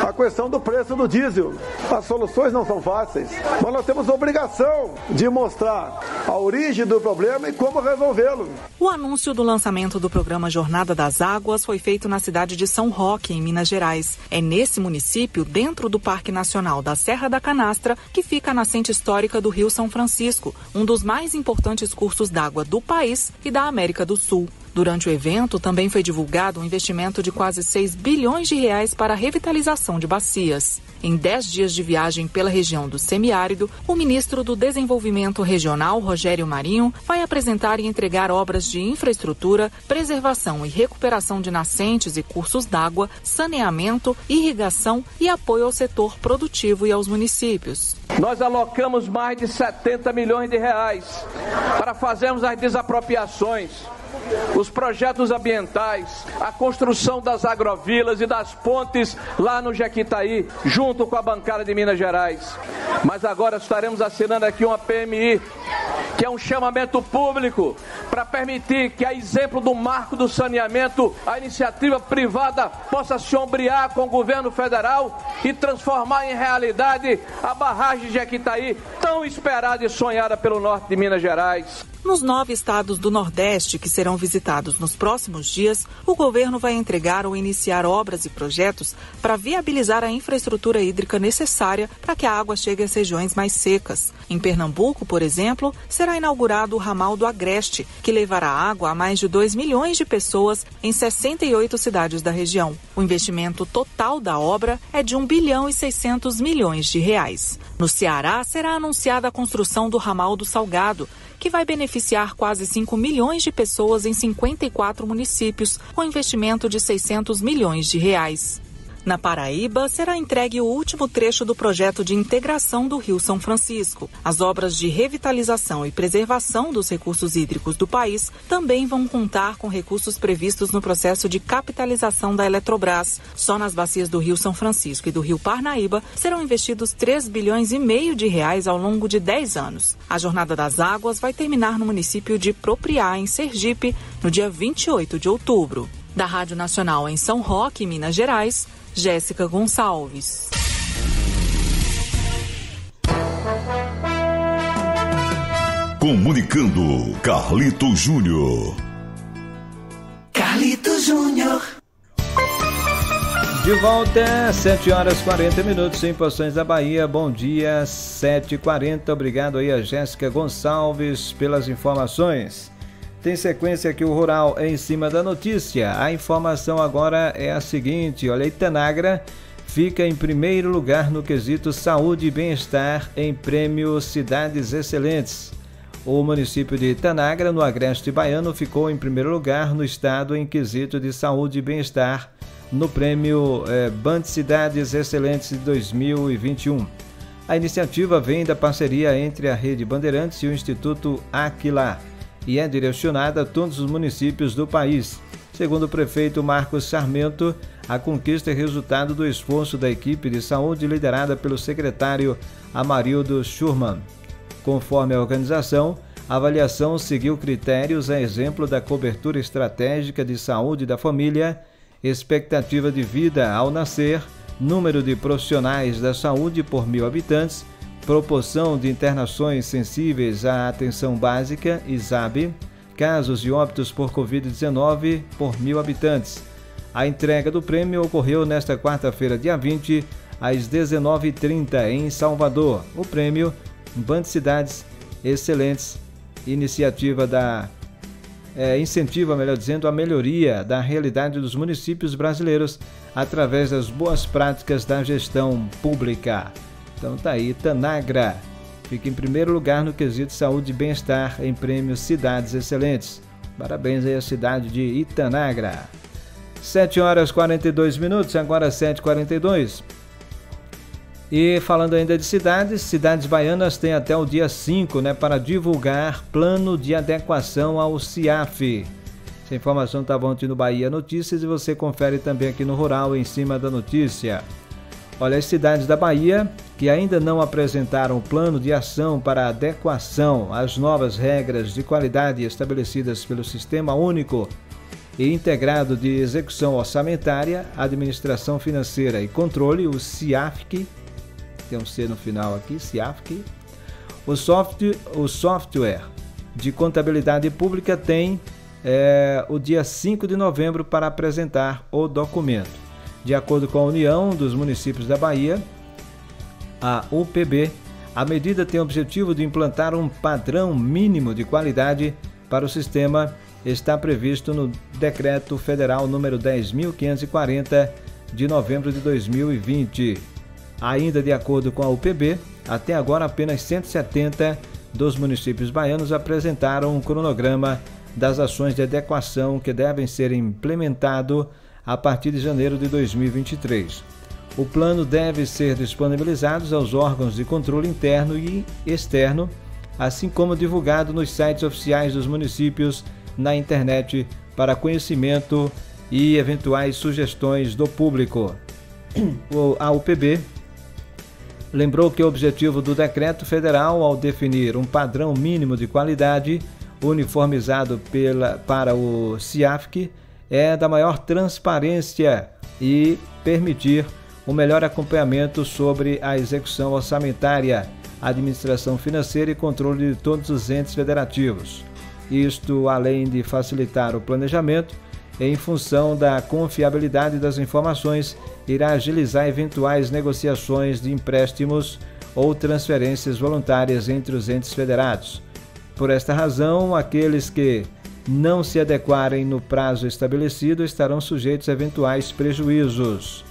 A questão do preço do diesel. As soluções não são fáceis, mas nós temos a obrigação de mostrar a origem do problema e como resolvê-lo. O anúncio do lançamento do programa Jornada das Águas foi feito na cidade de São Roque, em Minas Gerais. É nesse município, dentro do Parque Nacional da Serra da Canastra, que fica a nascente histórica do Rio São Francisco, um dos mais importantes cursos d'água do país e da América do Sul. Durante o evento, também foi divulgado um investimento de quase seis bilhões de reais para a revitalização de bacias. Em dez dias de viagem pela região do semiárido, o ministro do Desenvolvimento Regional, Rogério Marinho, vai apresentar e entregar obras de infraestrutura, preservação e recuperação de nascentes e cursos d'água, saneamento, irrigação e apoio ao setor produtivo e aos municípios. Nós alocamos mais de setenta milhões de reais para fazermos as desapropriações, os projetos ambientais, a construção das agrovilas e das pontes lá no Jequitaí, junto com a bancada de Minas Gerais. Mas agora estaremos assinando aqui uma P M I, que é um chamamento público para permitir que, a exemplo do marco do saneamento, a iniciativa privada possa se ombrear com o governo federal e transformar em realidade a barragem de Jequitaí, tão esperada e sonhada pelo norte de Minas Gerais. Nos nove estados do Nordeste que serão visitados nos próximos dias, o governo vai entregar ou iniciar obras e projetos para viabilizar a infraestrutura hídrica necessária para que a água chegue às regiões mais secas. Em Pernambuco, por exemplo, será inaugurado o ramal do Agreste, que levará água a mais de dois milhões de pessoas em sessenta e oito cidades da região. O investimento total da obra é de um bilhão e seiscentos milhões de reais. No Ceará, será anunciada a construção do ramal do Salgado, que vai beneficiar quase cinco milhões de pessoas em cinquenta e quatro municípios, com investimento de seiscentos milhões de reais. Na Paraíba, será entregue o último trecho do projeto de integração do Rio São Francisco. As obras de revitalização e preservação dos recursos hídricos do país também vão contar com recursos previstos no processo de capitalização da Eletrobras. Só nas bacias do Rio São Francisco e do Rio Parnaíba serão investidos três bilhões e meio de reais ao longo de dez anos. A Jornada das Águas vai terminar no município de Propriá, em Sergipe, no dia vinte e oito de outubro. Da Rádio Nacional em São Roque, Minas Gerais, Jéssica Gonçalves. Comunicando, Carlito Júnior. Carlito Júnior. De volta, é sete horas e quarenta minutos em Poções da Bahia. Bom dia, sete e quarenta. Obrigado aí a Jéssica Gonçalves pelas informações. Tem sequência aqui o Rural em cima da notícia. A informação agora é a seguinte, olha, Itanagra fica em primeiro lugar no quesito saúde e bem-estar em prêmio Cidades Excelentes. O município de Itanagra, no Agreste Baiano, ficou em primeiro lugar no estado em quesito de saúde e bem-estar no prêmio eh, Bandeirantes Cidades Excelentes de dois mil e vinte e um. A iniciativa vem da parceria entre a Rede Bandeirantes e o Instituto Aquila e é direcionada a todos os municípios do país. Segundo o prefeito Marcos Sarmento, a conquista é resultado do esforço da equipe de saúde liderada pelo secretário Amarildo Schurman. Conforme a organização, a avaliação seguiu critérios a exemplo da cobertura estratégica de saúde da família, expectativa de vida ao nascer, número de profissionais da saúde por mil habitantes, proporção de internações sensíveis à atenção básica, I S A B, casos de óbitos por covid dezenove por mil habitantes. A entrega do prêmio ocorreu nesta quarta-feira, dia vinte, às dezenove e trinta, em Salvador. O prêmio Bandes Cidades Excelentes, iniciativa da é, incentiva, melhor dizendo, a melhoria da realidade dos municípios brasileiros através das boas práticas da gestão pública. Então tá aí, Tanagra fica em primeiro lugar no quesito saúde e bem-estar em prêmio Cidades Excelentes. Parabéns aí à cidade de Itanagra. sete horas e quarenta e dois minutos, agora sete e quarenta e dois. E falando ainda de cidades, cidades baianas têm até o dia cinco, né, para divulgar plano de adequação ao SIAF. Essa informação estava ontem no Bahia Notícias e você confere também aqui no Rural em cima da notícia. Olha, as cidades da Bahia que ainda não apresentaram o plano de ação para adequação às novas regras de qualidade estabelecidas pelo Sistema Único e Integrado de Execução Orçamentária, Administração Financeira e Controle, o SIAFIC, tem um C no final aqui, SIAFIC, o software, o software de contabilidade pública tem é, o dia cinco de novembro para apresentar o documento. De acordo com a União dos Municípios da Bahia, a U P B, a medida tem o objetivo de implantar um padrão mínimo de qualidade para o sistema, está previsto no Decreto Federal número dez mil quinhentos e quarenta, de novembro de dois mil e vinte. Ainda de acordo com a U P B, até agora apenas cento e setenta dos municípios baianos apresentaram um cronograma das ações de adequação que devem ser implementado a partir de janeiro de dois mil e vinte e três. O plano deve ser disponibilizado aos órgãos de controle interno e externo, assim como divulgado nos sites oficiais dos municípios na internet para conhecimento e eventuais sugestões do público. A U P B lembrou que o objetivo do decreto federal, ao definir um padrão mínimo de qualidade uniformizado pela, para o SIAFIC, é da maior transparência e permitir o melhor acompanhamento sobre a execução orçamentária, administração financeira e controle de todos os entes federativos. Isto, além de facilitar o planejamento, em função da confiabilidade das informações, irá agilizar eventuais negociações de empréstimos ou transferências voluntárias entre os entes federados. Por esta razão, aqueles que não se adequarem no prazo estabelecido estarão sujeitos a eventuais prejuízos.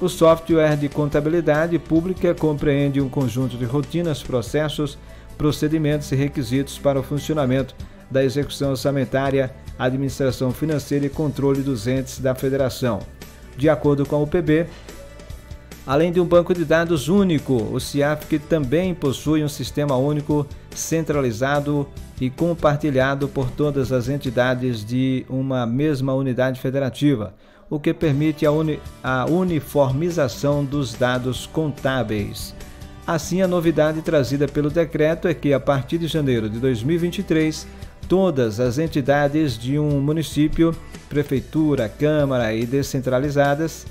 O software de contabilidade pública compreende um conjunto de rotinas, processos, procedimentos e requisitos para o funcionamento da execução orçamentária, administração financeira e controle dos entes da federação. De acordo com a U P B, além de um banco de dados único, o SIAFIC também possui um sistema único, centralizado e compartilhado por todas as entidades de uma mesma unidade federativa, o que permite a, uni a uniformização dos dados contábeis. Assim, a novidade trazida pelo decreto é que, a partir de janeiro de dois mil e vinte e três, todas as entidades de um município, prefeitura, câmara e descentralizadas,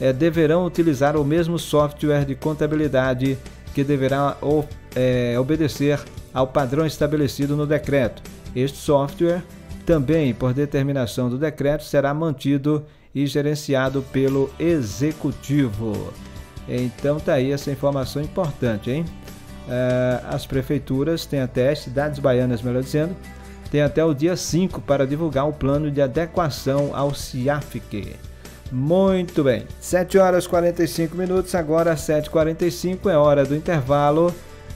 É, deverão utilizar o mesmo software de contabilidade que deverá o, é, obedecer ao padrão estabelecido no decreto. Este software também, por determinação do decreto, será mantido e gerenciado pelo Executivo. Então tá aí essa informação importante, hein? As prefeituras têm até, as cidades baianas, melhor dizendo, têm até o dia cinco para divulgar o plano de adequação ao SIAFIC. Muito bem, sete horas e quarenta e cinco minutos, agora sete e quarenta e cinco, é hora do intervalo.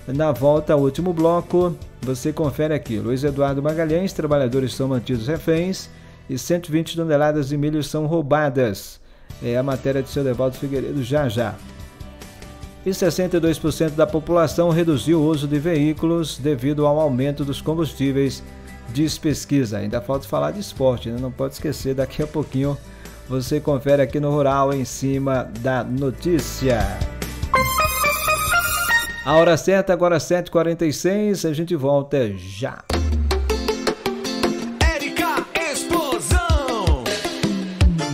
Na volta ao último bloco, você confere aqui. Luiz Eduardo Magalhães, trabalhadores são mantidos reféns e cento e vinte toneladas de milho são roubadas. É a matéria do seu Adevaldo Figueiredo já já. E sessenta e dois por cento da população reduziu o uso de veículos devido ao aumento dos combustíveis, diz pesquisa. Ainda falta falar de esporte, né? Não pode esquecer, daqui a pouquinho você confere aqui no Rural em cima da notícia. A hora certa, agora sete e quarenta e seis, a gente volta já. Érica Explosão,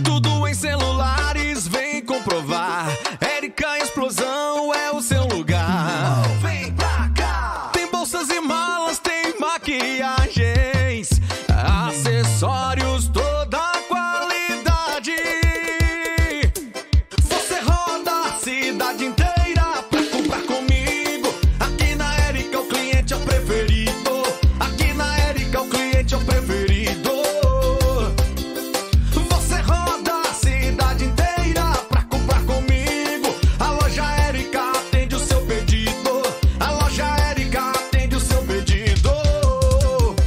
tudo em celulares, vem comprovar. Érica Explosão é o seu lugar. Vem pra cá. Tem bolsas e malas, tem maquiagens, acessórios, toda qualidade. Você roda a cidade inteira.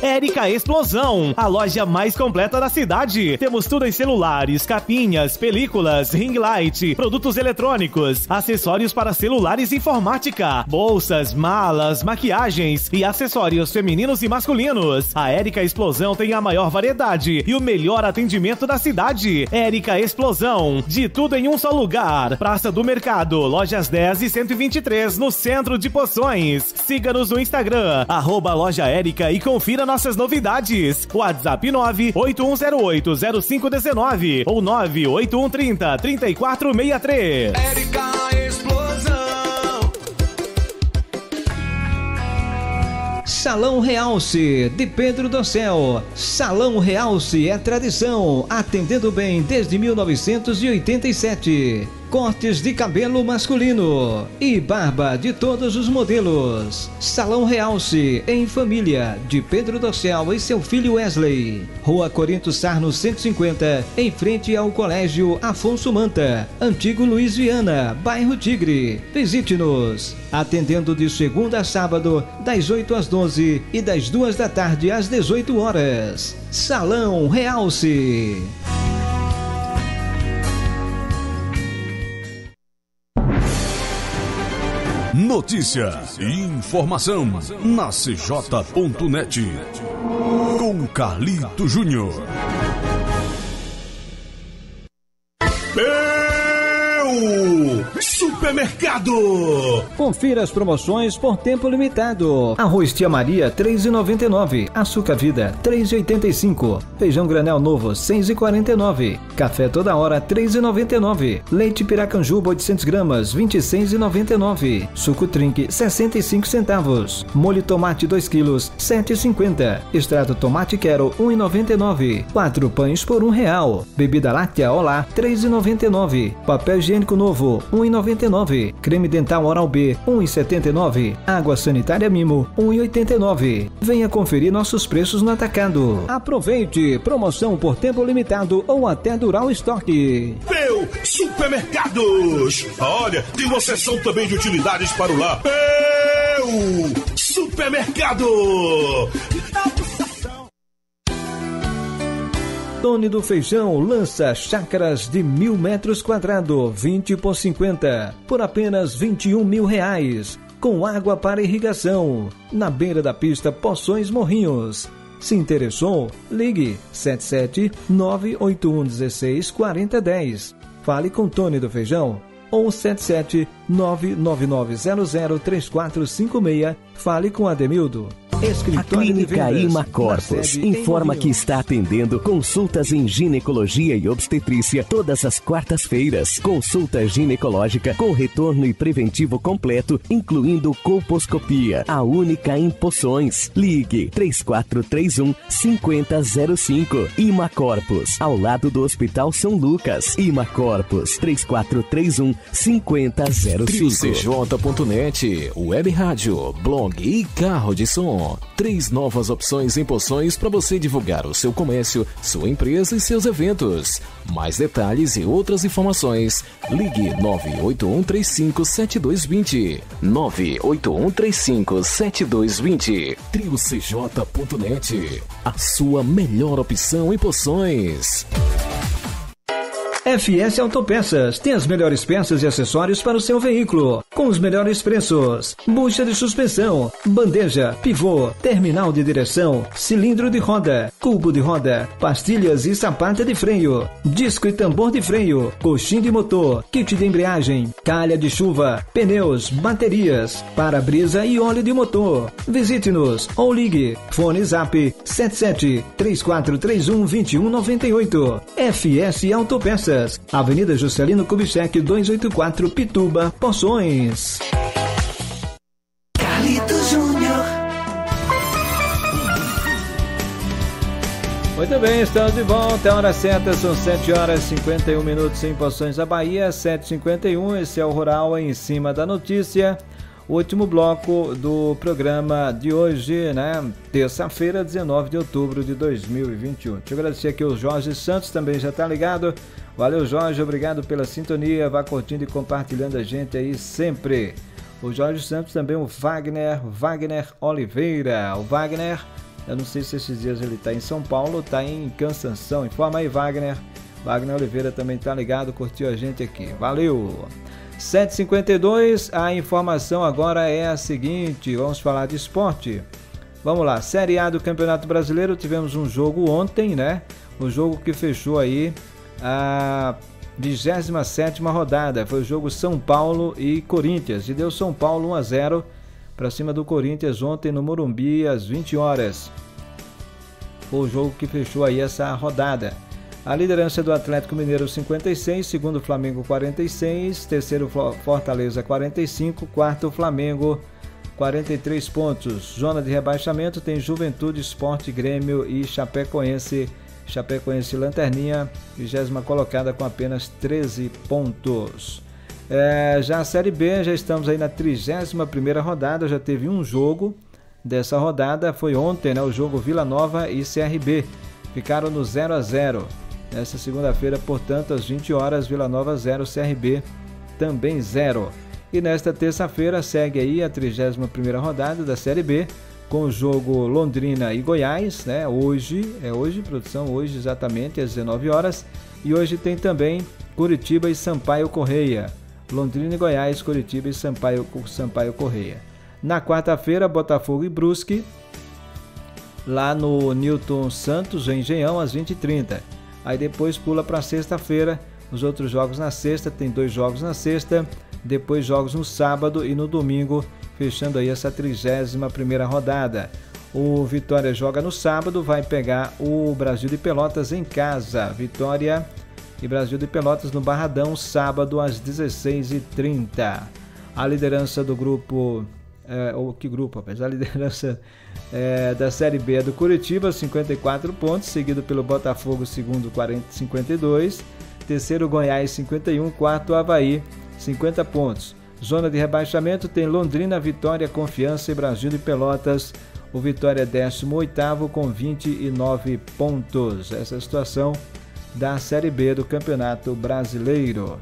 Érica Explosão, a loja mais completa da cidade. Temos tudo em celulares, capinhas, películas, ring light, produtos eletrônicos, acessórios para celulares e informática, bolsas, malas, maquiagens e acessórios femininos e masculinos. A Érica Explosão tem a maior variedade e o melhor atendimento da cidade. Érica Explosão, de tudo em um só lugar. Praça do Mercado, lojas dez e cento e vinte e três, no centro de Poções. Siga-nos no Instagram, arroba loja Érica, e confira nossas novidades. WhatsApp nove oito um zero oito zero cinco um nove ou nove oito um três zero três quatro seis três. Érica Explosão. Salão Realce, de Pedro do Céu. Salão Realce é tradição, atendendo bem desde mil novecentos e oitenta e sete. Cortes de cabelo masculino e barba de todos os modelos. Salão Realce, em família, de Pedro do Céu e seu filho Wesley. Rua Corinto Sarno cento e cinquenta, em frente ao Colégio Afonso Manta, antigo Luiz Viana, bairro Tigre. Visite-nos, atendendo de segunda a sábado, das oito às doze e das duas da tarde às dezoito horas. Salão Realce. Notícia e informação na C J ponto net com Carlito Júnior. Supermercado! Confira as promoções por tempo limitado. Arroz Tia Maria três reais e noventa e nove centavos, açúcar vida três reais e oitenta e cinco centavos, feijão granel novo seis reais e quarenta e nove centavos, café toda hora três reais e noventa e nove centavos, leite Piracanjuba oitocentos gramas vinte e seis reais e noventa e nove centavos, suco Trinque sessenta e cinco centavos, molho tomate dois quilos sete reais e cinquenta centavos, extrato tomate quero um real e noventa e nove centavos, quatro pães por um real, bebida láctea Olá três reais e noventa e nove centavos, papel higiênico novo um real e noventa e nove centavos, creme dental Oral B um real e setenta e nove centavos, água sanitária Mimo um real e oitenta e nove centavos. Venha conferir nossos preços no atacado. Aproveite, promoção por tempo limitado ou até durar o estoque. Peu Supermercados. Olha, tem uma seção também de utilidades para o lar. Peu Supermercado. Tony do Feijão lança chácaras de mil metros quadrados, vinte por cinquenta, por apenas vinte e um mil reais, com água para irrigação, na beira da pista Poções Morrinhos. Se interessou? Ligue sete sete nove oito um um seis quatro zero um zero. Fale com Tony do Feijão ou sete sete nove nove nove zero zero três quatro cinco seis. Fale com Ademildo. A Clínica Imacorpus informa que está atendendo consultas em ginecologia e obstetrícia todas as quartas-feiras. Consulta ginecológica com retorno e preventivo completo, incluindo colposcopia. A única em Poções. Ligue três quatro três um, cinco zero zero cinco. Imacorpus, ao lado do Hospital São Lucas. Imacorpus, três quatro três um, cinco zero zero cinco. trio C J ponto net, web rádio, blog e carro de som. Três novas opções em Poções para você divulgar o seu comércio, sua empresa e seus eventos. Mais detalhes e outras informações, ligue nove oito um, três cinco sete dois dois zero. nove oito um, três cinco sete dois dois zero. trio C J ponto net, a sua melhor opção em Poções. F S Autopeças tem as melhores peças e acessórios para o seu veículo, com os melhores preços. Bucha de suspensão, bandeja, pivô, terminal de direção, cilindro de roda, cubo de roda, pastilhas e sapata de freio, disco e tambor de freio, coxim de motor, kit de embreagem, calha de chuva, pneus, baterias, para-brisa e óleo de motor. Visite-nos ou ligue. Fone Zap sete sete três quatro três um, dois um nove oito. F S Autopeças, Avenida Juscelino Kubitschek, duzentos e oitenta e quatro, Pituba, Poções. Carlito Júnior. Muito bem, estamos de volta. A hora certa são sete horas e cinquenta e um minutos em Poções da Bahia, sete e cinquenta e um. Esse é o Rural em Cima da Notícia. O último bloco do programa de hoje, né? Terça-feira, dezenove de outubro de dois mil e vinte e um. Deixa eu agradecer aqui o Jorge Santos, também já está ligado. Valeu, Jorge, obrigado pela sintonia. Vá curtindo e compartilhando a gente aí sempre. O Jorge Santos também, o Wagner, Wagner Oliveira. O Wagner, eu não sei se esses dias ele está em São Paulo ou está em Cansanção. Informa aí, Wagner. Wagner Oliveira também está ligado, curtiu a gente aqui. Valeu! sete e cinquenta e dois, a informação agora é a seguinte, vamos falar de esporte. Vamos lá, Série A do Campeonato Brasileiro, tivemos um jogo ontem, né? Um jogo que fechou aí a vigésima sétima rodada, foi o jogo São Paulo e Corinthians, e deu São Paulo um a zero para cima do Corinthians ontem no Morumbi às vinte horas. Foi o jogo que fechou aí essa rodada. A liderança do Atlético Mineiro cinquenta e seis, segundo o Flamengo quarenta e seis, terceiro Fortaleza quarenta e cinco, quarto Flamengo quarenta e três pontos. Zona de rebaixamento tem Juventude, Sport, Grêmio e Chapecoense. Chapecoense lanterninha, vigésima colocada com apenas treze pontos. É, já a Série B, já estamos aí na trigésima primeira rodada, já teve um jogo dessa rodada, foi ontem, né, o jogo Vila Nova e C R B. Ficaram no zero a zero. Nessa segunda-feira, portanto, às vinte horas, Vila Nova zero, C R B também zero. E nesta terça-feira segue aí a trigésima primeira rodada da Série B, com o jogo Londrina e Goiás, né? Hoje, é hoje, produção, hoje exatamente, às dezenove horas. E hoje tem também Curitiba e Sampaio Correia. Londrina e Goiás, Curitiba e Sampaio, Sampaio Correia. Na quarta-feira, Botafogo e Brusque, lá no Newton Santos, em Engenhão, às vinte e trinta. Aí depois pula para sexta-feira, os outros jogos na sexta, tem dois jogos na sexta, depois jogos no sábado e no domingo, fechando aí essa trigésima primeira rodada. O Vitória joga no sábado, vai pegar o Brasil de Pelotas em casa. Vitória e Brasil de Pelotas no Barradão, sábado às dezesseis e trinta. A liderança do grupo... É, ou que grupo, apesar da liderança é, da Série B é do Curitiba, cinquenta e quatro pontos, seguido pelo Botafogo, segundo, quarenta, cinquenta e dois, terceiro Goiás, cinquenta e um, quarto Avaí, cinquenta pontos. Zona de rebaixamento tem Londrina, Vitória, Confiança e Brasil de Pelotas. O Vitória é décimo oitavo com vinte e nove pontos. Essa é a situação da Série B do Campeonato Brasileiro.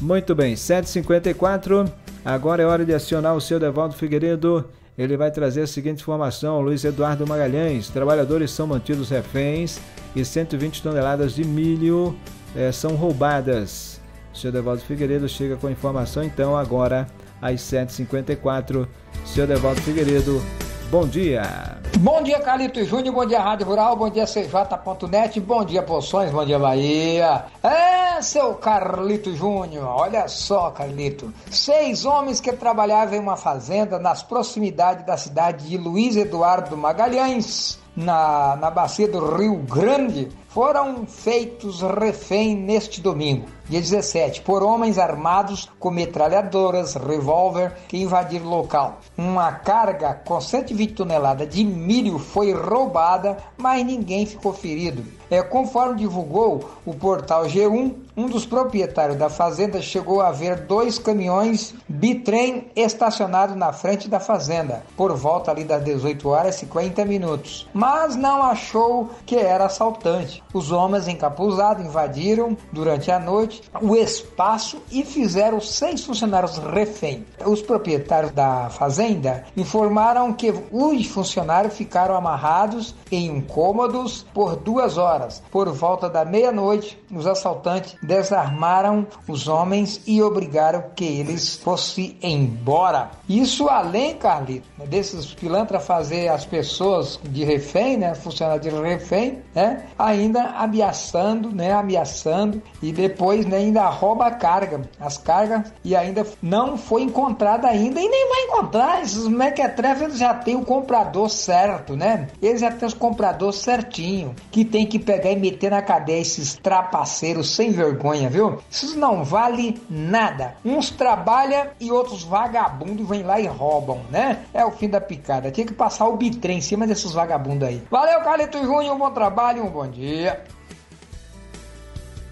Muito bem, sete e cinquenta e quatro. Agora é hora de acionar o seu Adevaldo Figueiredo. Ele vai trazer a seguinte informação. Luiz Eduardo Magalhães. Trabalhadores são mantidos reféns e cento e vinte toneladas de milho eh, são roubadas. O seu Adevaldo Figueiredo chega com a informação então agora às sete e cinquenta e quatro. Seu Adevaldo Figueiredo, bom dia. Bom dia, Carlito Júnior, bom dia, Rádio Rural, bom dia, T R I O J ponto net, bom dia, Poções, bom dia, Bahia. É, seu Carlito Júnior, olha só, Carlito. Seis homens que trabalhavam em uma fazenda nas proximidades da cidade de Luiz Eduardo Magalhães, na, na bacia do Rio Grande, foram feitos refém neste domingo, dia dezessete, por homens armados com metralhadoras, revólver, que invadiram o local. Uma carga com cento e vinte toneladas de milho foi roubada, mas ninguém ficou ferido. É, conforme divulgou o portal G um, um dos proprietários da fazenda chegou a ver dois caminhões bitrem estacionados na frente da fazenda, por volta ali das dezoito horas e cinquenta minutos, mas não achou que era assaltante. Os homens encapuzados invadiram durante a noite o espaço e fizeram seis funcionários refém. Os proprietários da fazenda informaram que os funcionários ficaram amarrados em um cômodo por duas horas. Por volta da meia-noite, os assaltantes desarmaram os homens e obrigaram que eles fossem embora. Isso além, Carlito, desses pilantras fazer as pessoas de refém, né, funcionários de refém, né, ainda ainda ameaçando, né, ameaçando e depois, né, ainda rouba a carga, as cargas, e ainda não foi encontrada ainda, e nem vai encontrar. Esses mequetrefes, eles já tem o comprador certo, né, eles já tem os compradores certinho, que tem que pegar e meter na cadeia esses trapaceiros sem vergonha, viu? Isso não vale nada, uns trabalham e outros vagabundos vêm lá e roubam, né, é o fim da picada, tinha que passar o bitrem em cima desses vagabundos aí. Valeu, Carlito Júnior, um bom trabalho, um bom dia.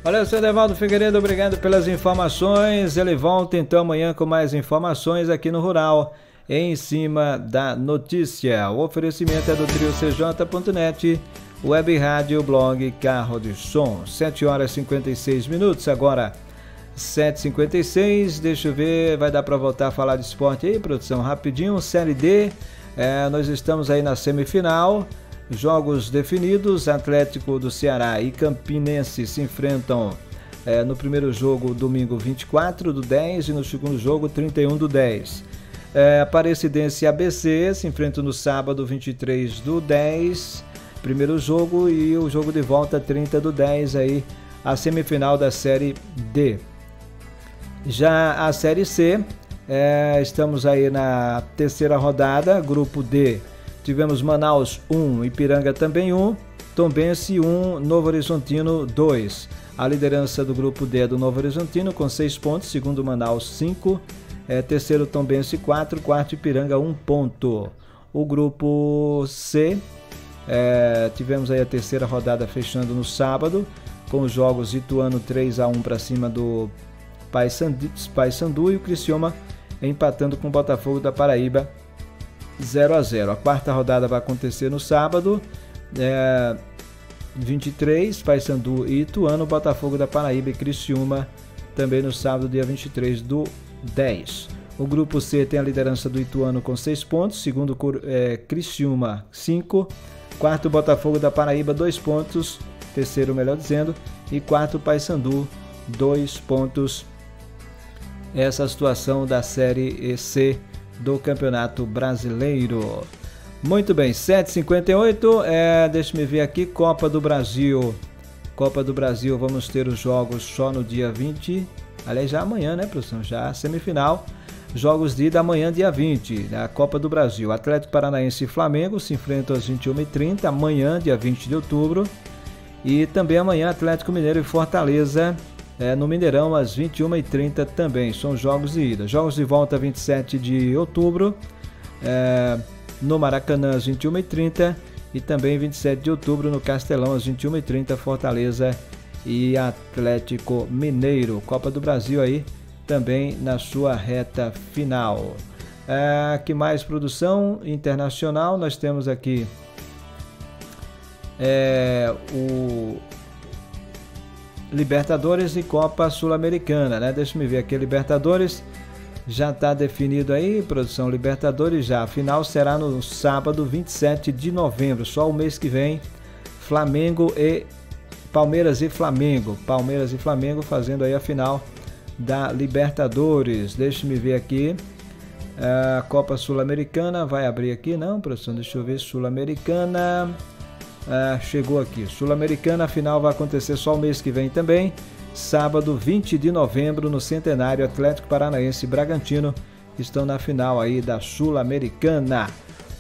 Valeu, seu Adevaldo Figueiredo, obrigado pelas informações. Ele volta então amanhã com mais informações aqui no Rural em Cima da Notícia. O oferecimento é do trio C J ponto net, web rádio, blog, carro de som. Sete horas e cinquenta e seis minutos, agora sete e cinquenta e seis. Deixa eu ver, vai dar para voltar a falar de esporte aí, produção, rapidinho. Série D, é, nós estamos aí na semifinal. Jogos definidos, Atlético do Ceará e Campinense se enfrentam é, no primeiro jogo domingo vinte e quatro do dez e no segundo jogo trinta e um do dez. É, Aparecidense e A B C se enfrentam no sábado vinte e três do dez, primeiro jogo, e o jogo de volta trinta do dez, aí a semifinal da Série D. Já a Série C, é, estamos aí na terceira rodada, grupo D. Tivemos Manaus um, Ipiranga também um, Tombense um, Novo Horizontino dois. A liderança do grupo D é do Novo Horizontino com seis pontos, segundo Manaus cinco, é, terceiro Tombense quatro, quarto Ipiranga um ponto. O grupo C, é, tivemos aí a terceira rodada fechando no sábado, com os jogos Ituano três a um para cima do Paysandu e o Criciúma empatando com o Botafogo da Paraíba zero a zero. A quarta rodada vai acontecer no sábado, é, vinte e três, Paysandu e Ituano, Botafogo da Paraíba e Criciúma, também no sábado, dia vinte e três do dez. O grupo C tem a liderança do Ituano com seis pontos, segundo é, Criciúma cinco, quarto Botafogo da Paraíba dois pontos, terceiro, melhor dizendo, e quarto Paysandu dois pontos. Essa é a situação da Série C do Campeonato Brasileiro. Muito bem, sete e cinquenta e oito, é, deixa me ver aqui, Copa do Brasil. Copa do Brasil, vamos ter os jogos só no dia vinte, aliás já amanhã, né, professor? Já semifinal, jogos de ida amanhã, dia vinte, da Copa do Brasil. Atlético Paranaense e Flamengo se enfrentam às vinte e uma e trinta, amanhã, dia vinte de outubro, e também amanhã Atlético Mineiro e Fortaleza, é, no Mineirão, às vinte e uma e trinta também. São jogos de ida. Jogos de volta, vinte e sete de outubro, é, no Maracanã, às vinte e uma e trinta, e também vinte e sete de outubro, no Castelão, às vinte e uma e trinta, Fortaleza e Atlético Mineiro. Copa do Brasil aí também na sua reta final. É, que mais, produção internacional? Nós temos aqui é, o... Libertadores e Copa Sul-Americana, né? Deixa eu ver aqui, Libertadores já está definido aí, produção. Libertadores já, a final será no sábado vinte e sete de novembro, só o mês que vem. Flamengo e Palmeiras e Flamengo, Palmeiras e Flamengo fazendo aí a final da Libertadores. Deixa eu ver aqui, A Copa Sul-Americana vai abrir aqui, não, professor? Deixa eu ver. Sul-Americana. Ah, chegou aqui. Sul-Americana, a final vai acontecer só o mês que vem também. Sábado, vinte de novembro, no Centenário, Atlético Paranaense e Bragantino estão na final aí da Sul-Americana.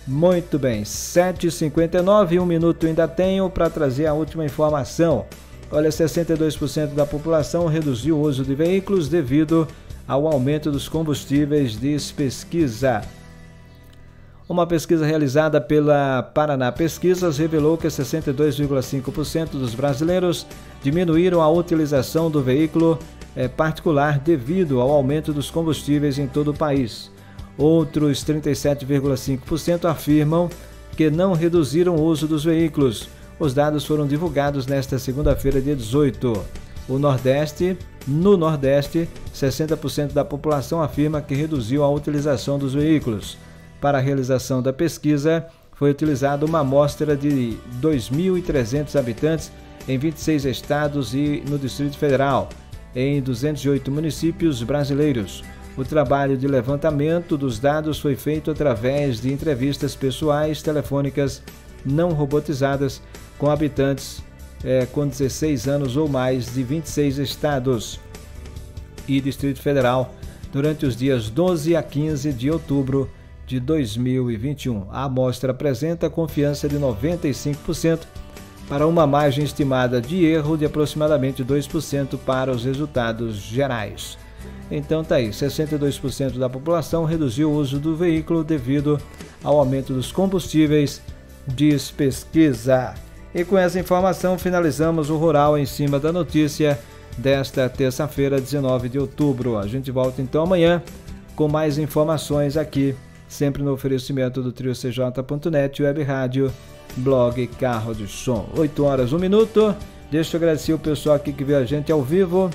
Muito bem, sete e cinquenta e nove, um minuto ainda tenho para trazer a última informação. Olha, sessenta e dois por cento da população reduziu o uso de veículos devido ao aumento dos combustíveis, diz pesquisa. Uma pesquisa realizada pela Paraná Pesquisas revelou que sessenta e dois vírgula cinco por cento dos brasileiros diminuíram a utilização do veículo eh, particular devido ao aumento dos combustíveis em todo o país. Outros trinta e sete vírgula cinco por cento afirmam que não reduziram o uso dos veículos. Os dados foram divulgados nesta segunda-feira, dia dezoito. O Nordeste, no Nordeste, sessenta por cento da população afirma que reduziu a utilização dos veículos. Para a realização da pesquisa, foi utilizada uma amostra de dois mil e trezentos habitantes em vinte e seis estados e no Distrito Federal, em duzentos e oito municípios brasileiros. O trabalho de levantamento dos dados foi feito através de entrevistas pessoais telefônicas não robotizadas com habitantes é, com dezesseis anos ou mais de vinte e seis estados e Distrito Federal durante os dias doze a quinze de outubro de dois mil e vinte e um. A amostra apresenta confiança de noventa e cinco por cento para uma margem estimada de erro de aproximadamente dois por cento para os resultados gerais. Então tá aí, sessenta e dois por cento da população reduziu o uso do veículo devido ao aumento dos combustíveis, diz pesquisa. E com essa informação finalizamos o Rural em Cima da Notícia desta terça-feira, dezenove de outubro. A gente volta então amanhã com mais informações aqui, sempre no oferecimento do trio C J ponto net, web rádio, blog, carro de som. oito horas, um minuto. Deixa eu agradecer o pessoal aqui que veio a gente ao vivo.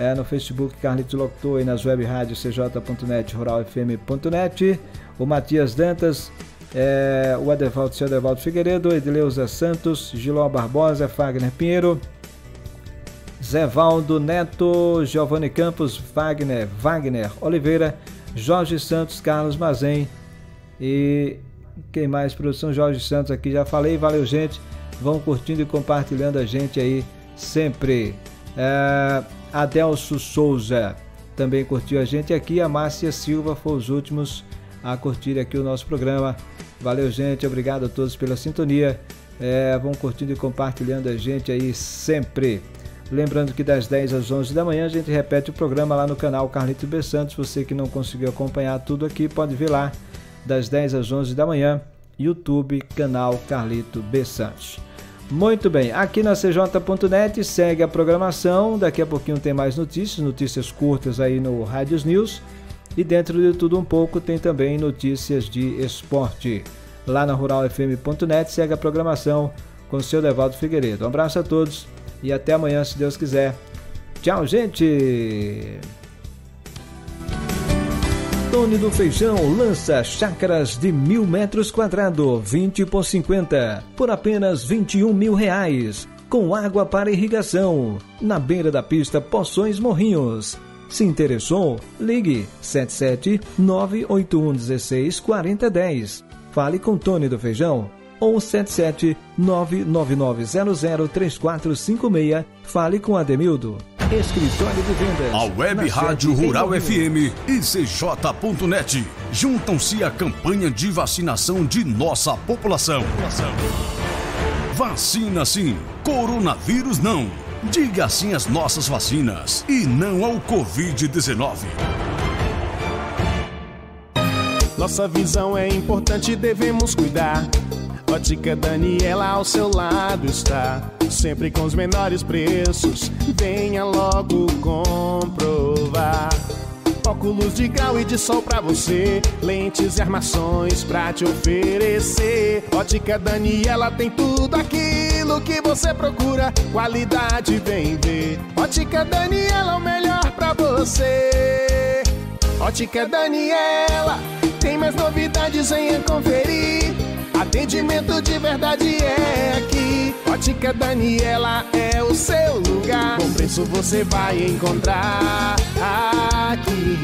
É, no Facebook, Carlito Locutor, e nas web rádio C J ponto net, rural f m ponto net. O Matias Dantas, é, o Adevaldo, seu Adevaldo Figueiredo, Edileuza Santos, Giló Barbosa, Fagner Pinheiro, Zé Valdo Neto, Giovanni Campos, Wagner, Wagner Oliveira, Jorge Santos, Carlos Mazem e quem mais, produção? Jorge Santos aqui, já falei, valeu gente, vão curtindo e compartilhando a gente aí sempre. É, Adelso Souza também curtiu a gente aqui, a Márcia Silva foi os últimos a curtir aqui o nosso programa, valeu gente, obrigado a todos pela sintonia, é, vão curtindo e compartilhando a gente aí sempre. Lembrando que das dez às onze da manhã a gente repete o programa lá no canal Carlito B. Santos. Você que não conseguiu acompanhar tudo aqui, pode ver lá das dez às onze da manhã, YouTube, canal Carlito B. Santos. Muito bem, aqui na C J ponto net segue a programação. Daqui a pouquinho tem mais notícias, notícias curtas aí no Rádios News. E dentro de tudo um pouco tem também notícias de esporte. Lá na rural f m ponto net segue a programação com o seu Devaldo Figueiredo. Um abraço a todos. E até amanhã, se Deus quiser. Tchau, gente! Tony do Feijão lança chácaras de mil metros quadrados, vinte por cinquenta, por apenas vinte e um mil reais, com água para irrigação, na beira da pista Poções Morrinhos. Se interessou? Ligue sete sete nove oito um um seis quatro zero um zero. Fale com Tony do Feijão. Ou sete sete nove nove nove zero zero três quatro cinco seis. Fale com Ademildo. Escritório de Vendas. A Web Rádio Rural F M e C J ponto net juntam-se à campanha de vacinação de nossa população. Vacina sim, coronavírus não. Diga sim às nossas vacinas e não ao covid dezenove. Nossa visão é importante e devemos cuidar. Ótica Daniela ao seu lado está, sempre com os menores preços, venha logo comprovar. Óculos de grau e de sol pra você, lentes e armações pra te oferecer. Ótica Daniela tem tudo aquilo que você procura, qualidade vem ver. Ótica Daniela, o melhor pra você. Ótica Daniela, tem mais novidades, venha conferir. Atendimento de verdade é aqui. Ótica Daniela é o seu lugar. Bom preço você vai encontrar aqui.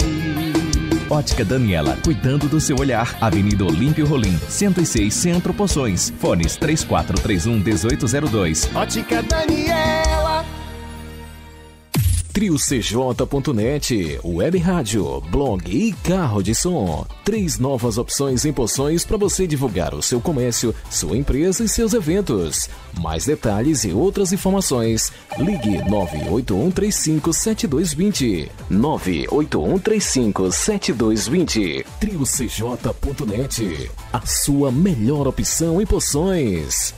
Ótica Daniela, cuidando do seu olhar. Avenida Olímpio Rolim, cento e seis, Centro, Poções. Fones três quatro três um, um oito zero dois. Ótica Daniela. trio C J ponto net, web rádio, blog e carro de som. Três novas opções em Poções para você divulgar o seu comércio, sua empresa e seus eventos. Mais detalhes e outras informações, ligue nove oito um, três cinco sete dois dois zero. nove oito um, três cinco sete dois dois zero. trio C J ponto net, a sua melhor opção em Poções.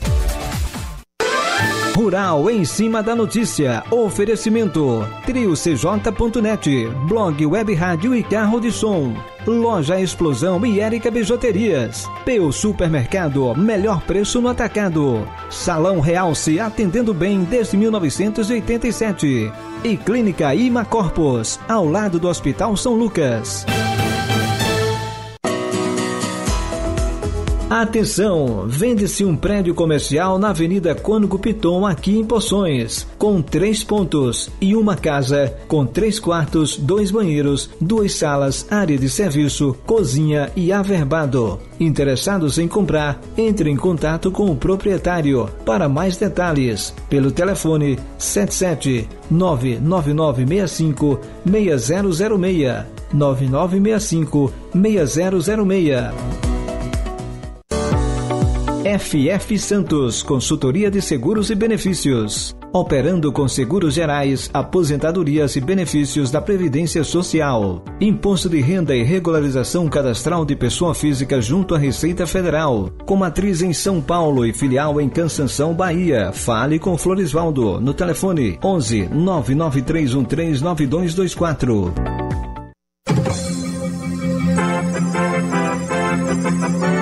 Rural em cima da notícia. Oferecimento trio C J ponto net, blog, web, rádio e carro de som. Loja Explosão e Érica Bijuterias. P U Supermercado, melhor preço no atacado. Salão Realce, atendendo bem desde mil novecentos e oitenta e sete. E Clínica Ima Corpus, ao lado do Hospital São Lucas. Atenção! Vende-se um prédio comercial na Avenida Cônego Piton, aqui em Poções, com três pontos e uma casa, com três quartos, dois banheiros, duas salas, área de serviço, cozinha e averbado. Interessados em comprar, entre em contato com o proprietário. Para mais detalhes, pelo telefone sete sete nove nove nove seis cinco seis zero zero seis, nove nove seis cinco seis zero zero seis. F F Santos, consultoria de seguros e benefícios. Operando com seguros gerais, aposentadorias e benefícios da Previdência Social. Imposto de renda e regularização cadastral de pessoa física junto à Receita Federal. Com matriz em São Paulo e filial em Cansanção, Bahia. Fale com Floresvaldo no telefone onze nove nove três um três nove dois dois quatro.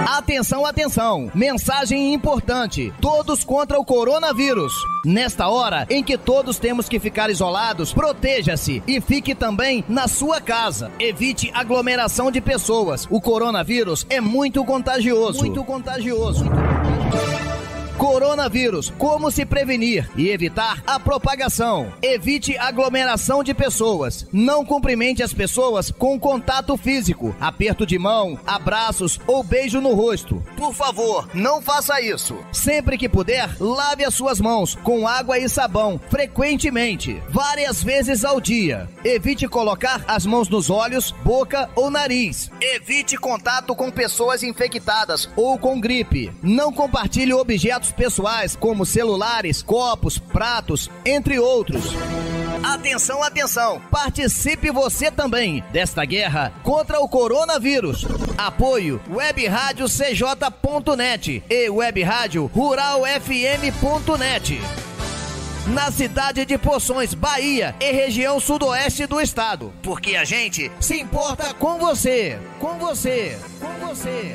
Atenção, atenção! Mensagem importante. Todos contra o coronavírus. Nesta hora em que todos temos que ficar isolados, proteja-se e fique também na sua casa. Evite aglomeração de pessoas. O coronavírus é muito contagioso. Muito contagioso. Muito contagioso. Coronavírus, como se prevenir e evitar a propagação. Evite aglomeração de pessoas. Não cumprimente as pessoas com contato físico, aperto de mão, abraços ou beijo no rosto. Por favor, não faça isso. Sempre que puder, lave as suas mãos com água e sabão, frequentemente, várias vezes ao dia. Evite colocar as mãos nos olhos, boca ou nariz. Evite contato com pessoas infectadas ou com gripe. Não compartilhe objetos pessoais como celulares, copos, pratos, entre outros. Atenção, atenção! Participe você também desta guerra contra o coronavírus. Apoio Web Rádio C J ponto net e Web Rádio rural f m ponto net. Na cidade de Poções, Bahia e região sudoeste do estado. Porque a gente se importa com você, com você, com você.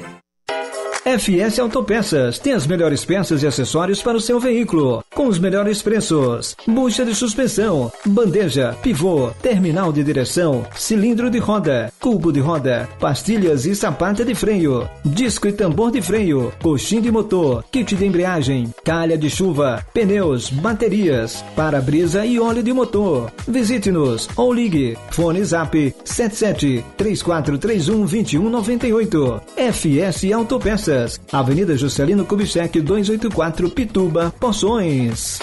F S Autopeças tem as melhores peças e acessórios para o seu veículo, com os melhores preços. Bucha de suspensão, bandeja, pivô, terminal de direção, cilindro de roda, cubo de roda, pastilhas e sapata de freio, disco e tambor de freio, coxim de motor, kit de embreagem, calha de chuva, pneus, baterias, para-brisa e óleo de motor. Visite-nos ou ligue. Fone Zap sete sete três quatro três um dois um nove oito. F S Autopeças, Avenida Juscelino Kubitschek, duzentos e oitenta e quatro, Pituba, Poções.